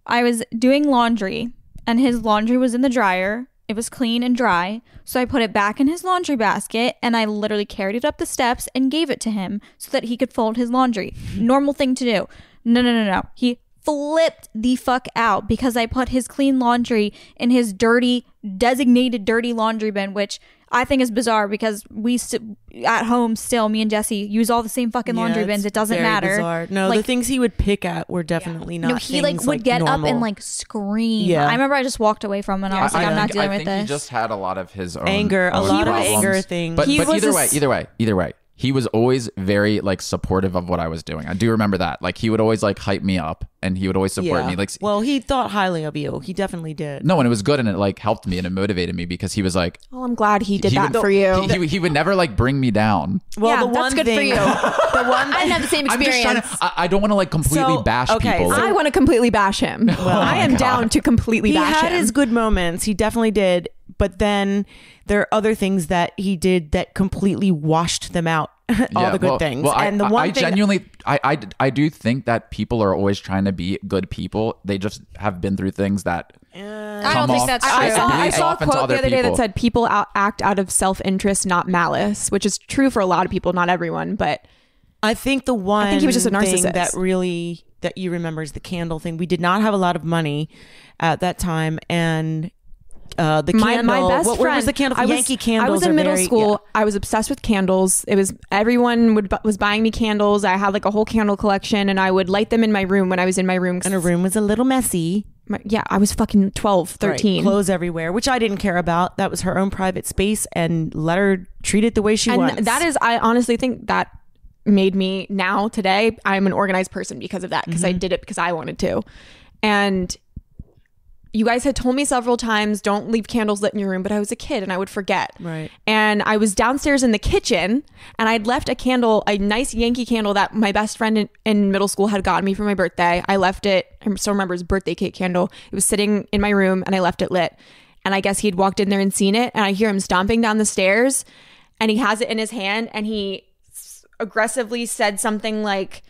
I was doing laundry, and his laundry was in the dryer. It was clean and dry, so I put it back in his laundry basket, and I literally carried it up the steps and gave it to him so that he could fold his laundry. Normal thing to do. No, no, no, no. He flipped the fuck out because I put his clean laundry in his dirty, designated dirty laundry bin, which I think is bizarre because we at home still, me and Jesse, use all the same fucking laundry yeah, bins. It doesn't matter. Bizarre. No, like, the things he would pick at were definitely yeah. not. No, he like would like get normal. up and like scream. Yeah. I remember I just walked away from him and yeah, I was like, I, I'm I, not dealing I with this. I think he just had a lot of his own anger, own a lot problems. of anger things. But, but either way, either way, either way, he was always very like supportive of what I was doing. I do remember that. Like he would always like hype me up and he would always support yeah. me. Like, well, he thought highly of you. He definitely did. No, and it was good and it like helped me and it motivated me because he was like, oh, I'm glad he did he that would, for you. He, he, he would never like bring me down. Well, yeah, the that's one good thing, for you. The one I didn't have the same experience. I'm just trying to, I, I don't want to like completely so, bash okay, people. So like, I want to completely bash him. Well, I am God. down to completely he bash him. He had his good moments. He definitely did. But then there are other things that he did that completely washed them out, all yeah, the good well, things. Well, and I, the one I, I thing genuinely, I, I, I do think that people are always trying to be good people. They just have been through things that uh, I don't think that's true. I saw, I saw a quote the other day that said people out, act out of self-interest, not malice, which is true for a lot of people, not everyone. But I think the one I think he was just a narcissist. thing that really, that you remember is the candle thing. We did not have a lot of money at that time. And... Uh, the my, candle. My best what, friend. Where was the candle? I Yankee was, candles. I was in middle very, school. Yeah. I was obsessed with candles. It was everyone would was buying me candles. I had like a whole candle collection, and I would light them in my room when I was in my room. And her room was a little messy. My, yeah, I was fucking twelve, thirteen. Right. Clothes everywhere, which I didn't care about. That was her own private space, and let her treat it the way she and wants. That is, I honestly think that made me now today, I'm an organized person because of that, because mm-hmm. I did it because I wanted to. And you guys had told me several times, don't leave candles lit in your room, but I was a kid and I would forget. Right. And I was downstairs in the kitchen and I'd left a candle, a nice Yankee candle that my best friend in, in middle school had gotten me for my birthday. I left it, I still remember his birthday cake candle. It was sitting in my room and I left it lit. And I guess he'd walked in there and seen it, and I hear him stomping down the stairs and he has it in his hand and he aggressively said something like,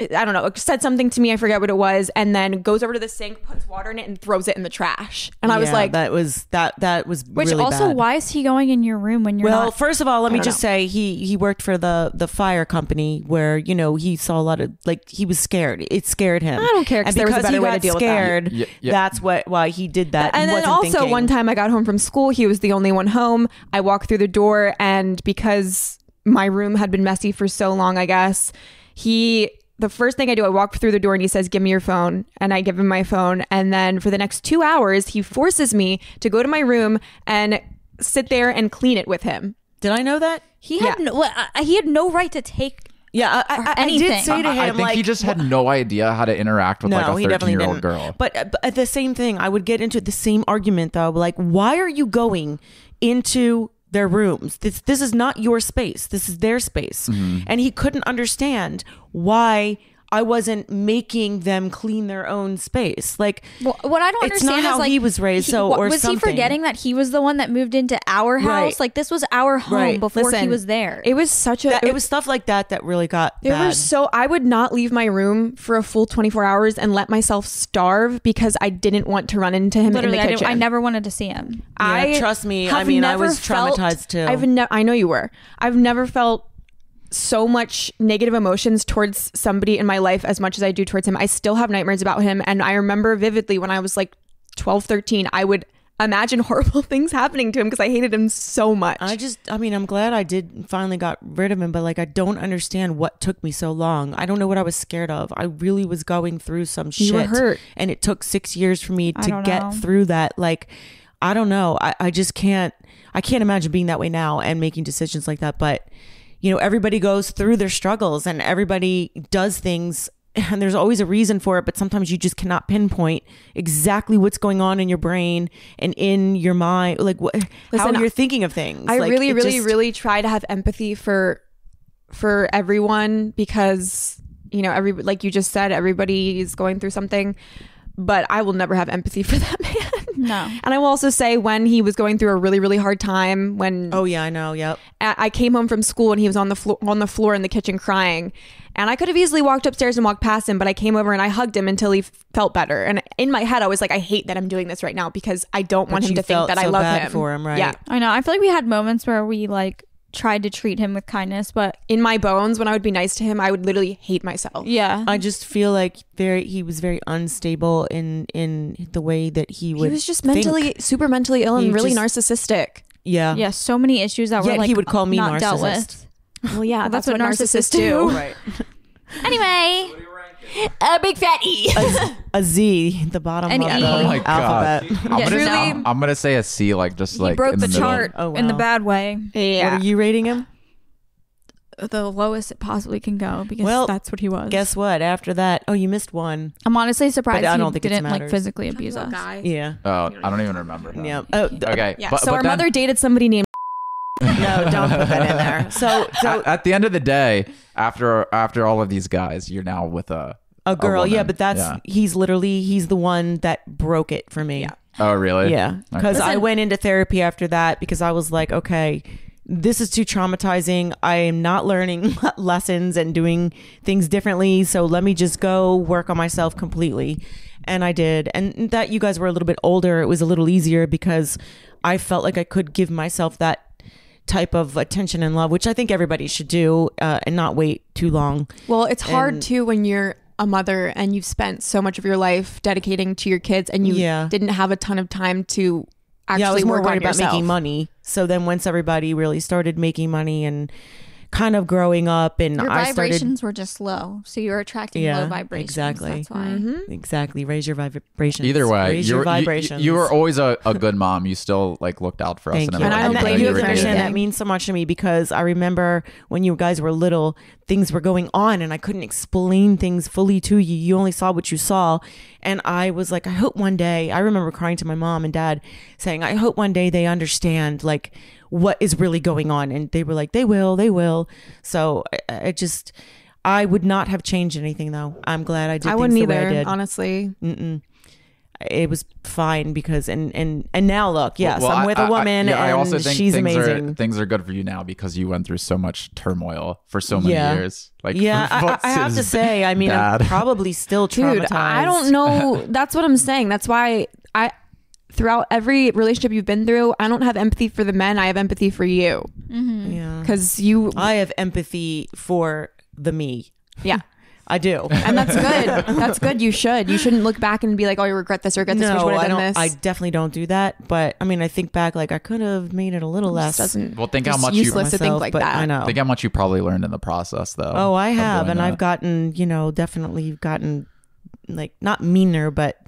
I don't know, said something to me, I forget what it was, and then goes over to the sink, puts water in it, and throws it in the trash. And I yeah, was like, that was that that was which really also bad. Why is he going in your room when you're well not, first of all, let I me just know. say he he worked for the the fire company, where, you know, he saw a lot of, like, he was scared, it scared him. I don't care, because there was a better way to deal scared, with that. Yeah, yeah. That's what why he did that. And, and then also thinking. One time I got home from school, he was the only one home. I walked through the door, and because my room had been messy for so long, I guess, he the first thing I do, I walk through the door and he says, give me your phone. And I give him my phone. And then for the next two hours, he forces me to go to my room and sit there and clean it with him. Did I know that? He had, yeah. no, well, I, he had no right to take yeah, I, I, anything. I did say to him, I think, like, he just had no idea how to interact with no, like a thirteen-year-old girl. But, but the same thing, I would get into the same argument, though. Like, why are you going into their rooms? This this is not your space. This is their space. Mm-hmm. And he couldn't understand why I wasn't making them clean their own space. Like, well, what I don't it's understand not is how like, he was raised. He, so what, or was something. He forgetting that he was the one that moved into our house? Right. Like, this was our home right. before Listen, he was there. It was such a that, it, it was stuff like that that really got. It bad. was so I would not leave my room for a full twenty-four hours and let myself starve because I didn't want to run into him Literally, in the kitchen. I, I never wanted to see him. Yeah, I trust me. I mean, I was felt, traumatized too. I've never. I know you were. I've never felt so much negative emotions towards somebody in my life as much as I do towards him. I still have nightmares about him, and I remember vividly when I was like twelve, thirteen, I would imagine horrible things happening to him because I hated him so much. I just, I mean, I'm glad I did finally got rid of him, but like, I don't understand what took me so long. I don't know what I was scared of. I really was going through some shit. You were hurt. And it took six years for me to get know. through that. Like, I don't know. I, I just can't, I can't imagine being that way now and making decisions like that, but you know, everybody goes through their struggles and everybody does things, and there's always a reason for it, but sometimes you just cannot pinpoint exactly what's going on in your brain and in your mind, like what, Listen, how you're thinking of things. I like, really, really, just... really try to have empathy for for everyone because, you know, every like you just said, everybody is going through something, but I will never have empathy for that man. No. And I will also say when he was going through a really, really hard time when Oh yeah, I know. Yep. I came home from school and he was on the floor on the floor in the kitchen crying. And I could have easily walked upstairs and walked past him, but I came over and I hugged him until he felt better. And in my head, I was like, I hate that I'm doing this right now because I don't but want him to think that so I love bad him. For him, right? Yeah. I know. I feel like we had moments where we like tried to treat him with kindness, but in my bones when I would be nice to him, I would literally hate myself. Yeah, I just feel like very he was very unstable in in the way that he would he was just think. mentally super mentally ill and he really just, narcissistic yeah yeah so many issues that yeah, were like he would call me not narcissist. Dealt with. Well yeah, well, that's, that's what, what narcissists, narcissists do, do. Right. Anyway, a big fat E, a, a Z, the bottom of e. the oh my alphabet. God. I'm, yeah. gonna, I'm, I'm gonna say a C, like just he like broke in the, the chart oh, wow. in the bad way. Yeah, what are you rating him? The lowest it possibly can go because well, that's what he was. Guess what? After that, oh, you missed one. I'm honestly surprised but I don't he think didn't like physically abuse us. Guy. Yeah. Oh, I don't even remember. That. Yeah. Oh, okay. Yeah. But, so but our then, mother dated somebody named. No, don't put that in there. So, so at, at the end of the day, after after all of these guys, you're now with a a girl. A yeah, but that's yeah. he's literally he's the one that broke it for me. Yeah. Oh, really? Yeah, because okay. I went into therapy after that because I was like, okay, this is too traumatizing. I am not learning lessons and doing things differently. So let me just go work on myself completely. And I did. And that you guys were a little bit older. It was a little easier because I felt like I could give myself that type of attention and love, which I think everybody should do uh, and not wait too long. Well, it's hard and, too when you're a mother and you've spent so much of your life dedicating to your kids and you yeah. didn't have a ton of time to actually yeah, I was more work worried on about yourself. Making money. So then once everybody really started making money and kind of growing up, and your I vibrations started, were just low, so you were attracting yeah, low vibrations. Exactly, that's why. Mm-hmm. Exactly, raise your vibrations. Either way, raise you were, your vibrations. You, you were always a, a good mom. You still like looked out for us. Thank and you. And I don't blame you, Christian. That means so much to me, because I remember when you guys were little, things were going on, and I couldn't explain things fully to you. You only saw what you saw, and I was like, I hope one day. I remember crying to my mom and dad, saying, I hope one day they understand, like, what is really going on. And they were like, they will, they will. So I, I just, I would not have changed anything, though. I'm glad I did. I wouldn't either, I did. Honestly. Mm-mm. It was fine, because and and and now look, yes, well, I'm I, with a woman, I, yeah, and I also think she's things amazing. Are, things are good for you now because you went through so much turmoil for so many yeah. years. Like, yeah, I, I have to say, I mean, bad. I'm probably still traumatized. Dude, I don't know. That's what I'm saying. That's why I. Throughout every relationship you've been through, I don't have empathy for the men. I have empathy for you. Mm-hmm. Yeah, because you. I have empathy for the me. Yeah, I do, and that's good. That's good. You should. You shouldn't look back and be like, "Oh, you regret this or regret no, this." No, I done don't. This. I definitely don't do that. But I mean, I think back, like I could have made it a little it less. Doesn't. Well, think how much you. Useless to think like that. I know. Think how much you probably learned in the process, though. Oh, I have, and that. I've gotten, you know, definitely gotten, like, not meaner, but.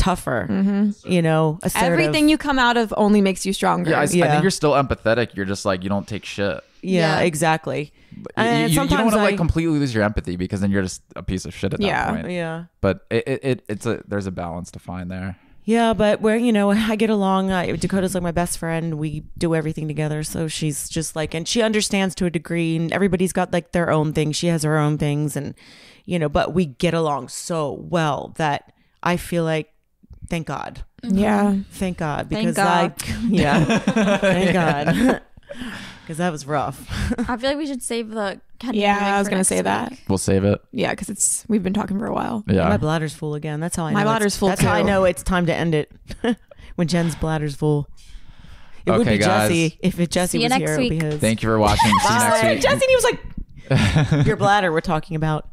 Tougher, mm-hmm. you know, assertive. Everything you come out of only makes you stronger. Yeah I, yeah, I think you're still empathetic. You're just like, you don't take shit. Yeah, yeah. Exactly. And you, sometimes you don't want to like completely lose your empathy, because then you're just a piece of shit at yeah, that point. Yeah, but it, it it's a there's a balance to find there. Yeah, but where, you know, I get along. Uh, Dakota's like my best friend. We do everything together. So she's just like, and she understands to a degree, and everybody's got like their own thing. She has her own things, and, you know, but we get along so well that I feel like. Thank God. Yeah. Thank God. Because thank God. I, yeah. Thank God. Because that was rough. I feel like we should save the. Kennedy yeah, I was going to say that. Week. We'll save it. Yeah, because it's we've been talking for a while. Yeah. My bladder's full again. That's how I know. My bladder's full. That's too. How I know it's time to end it. When Jen's bladder's full. It okay, would be guys. Jesse. If it Jesse See was here, week. It would be his. Thank you for watching. See you next week. Jesse, and he was like, your bladder we're talking about.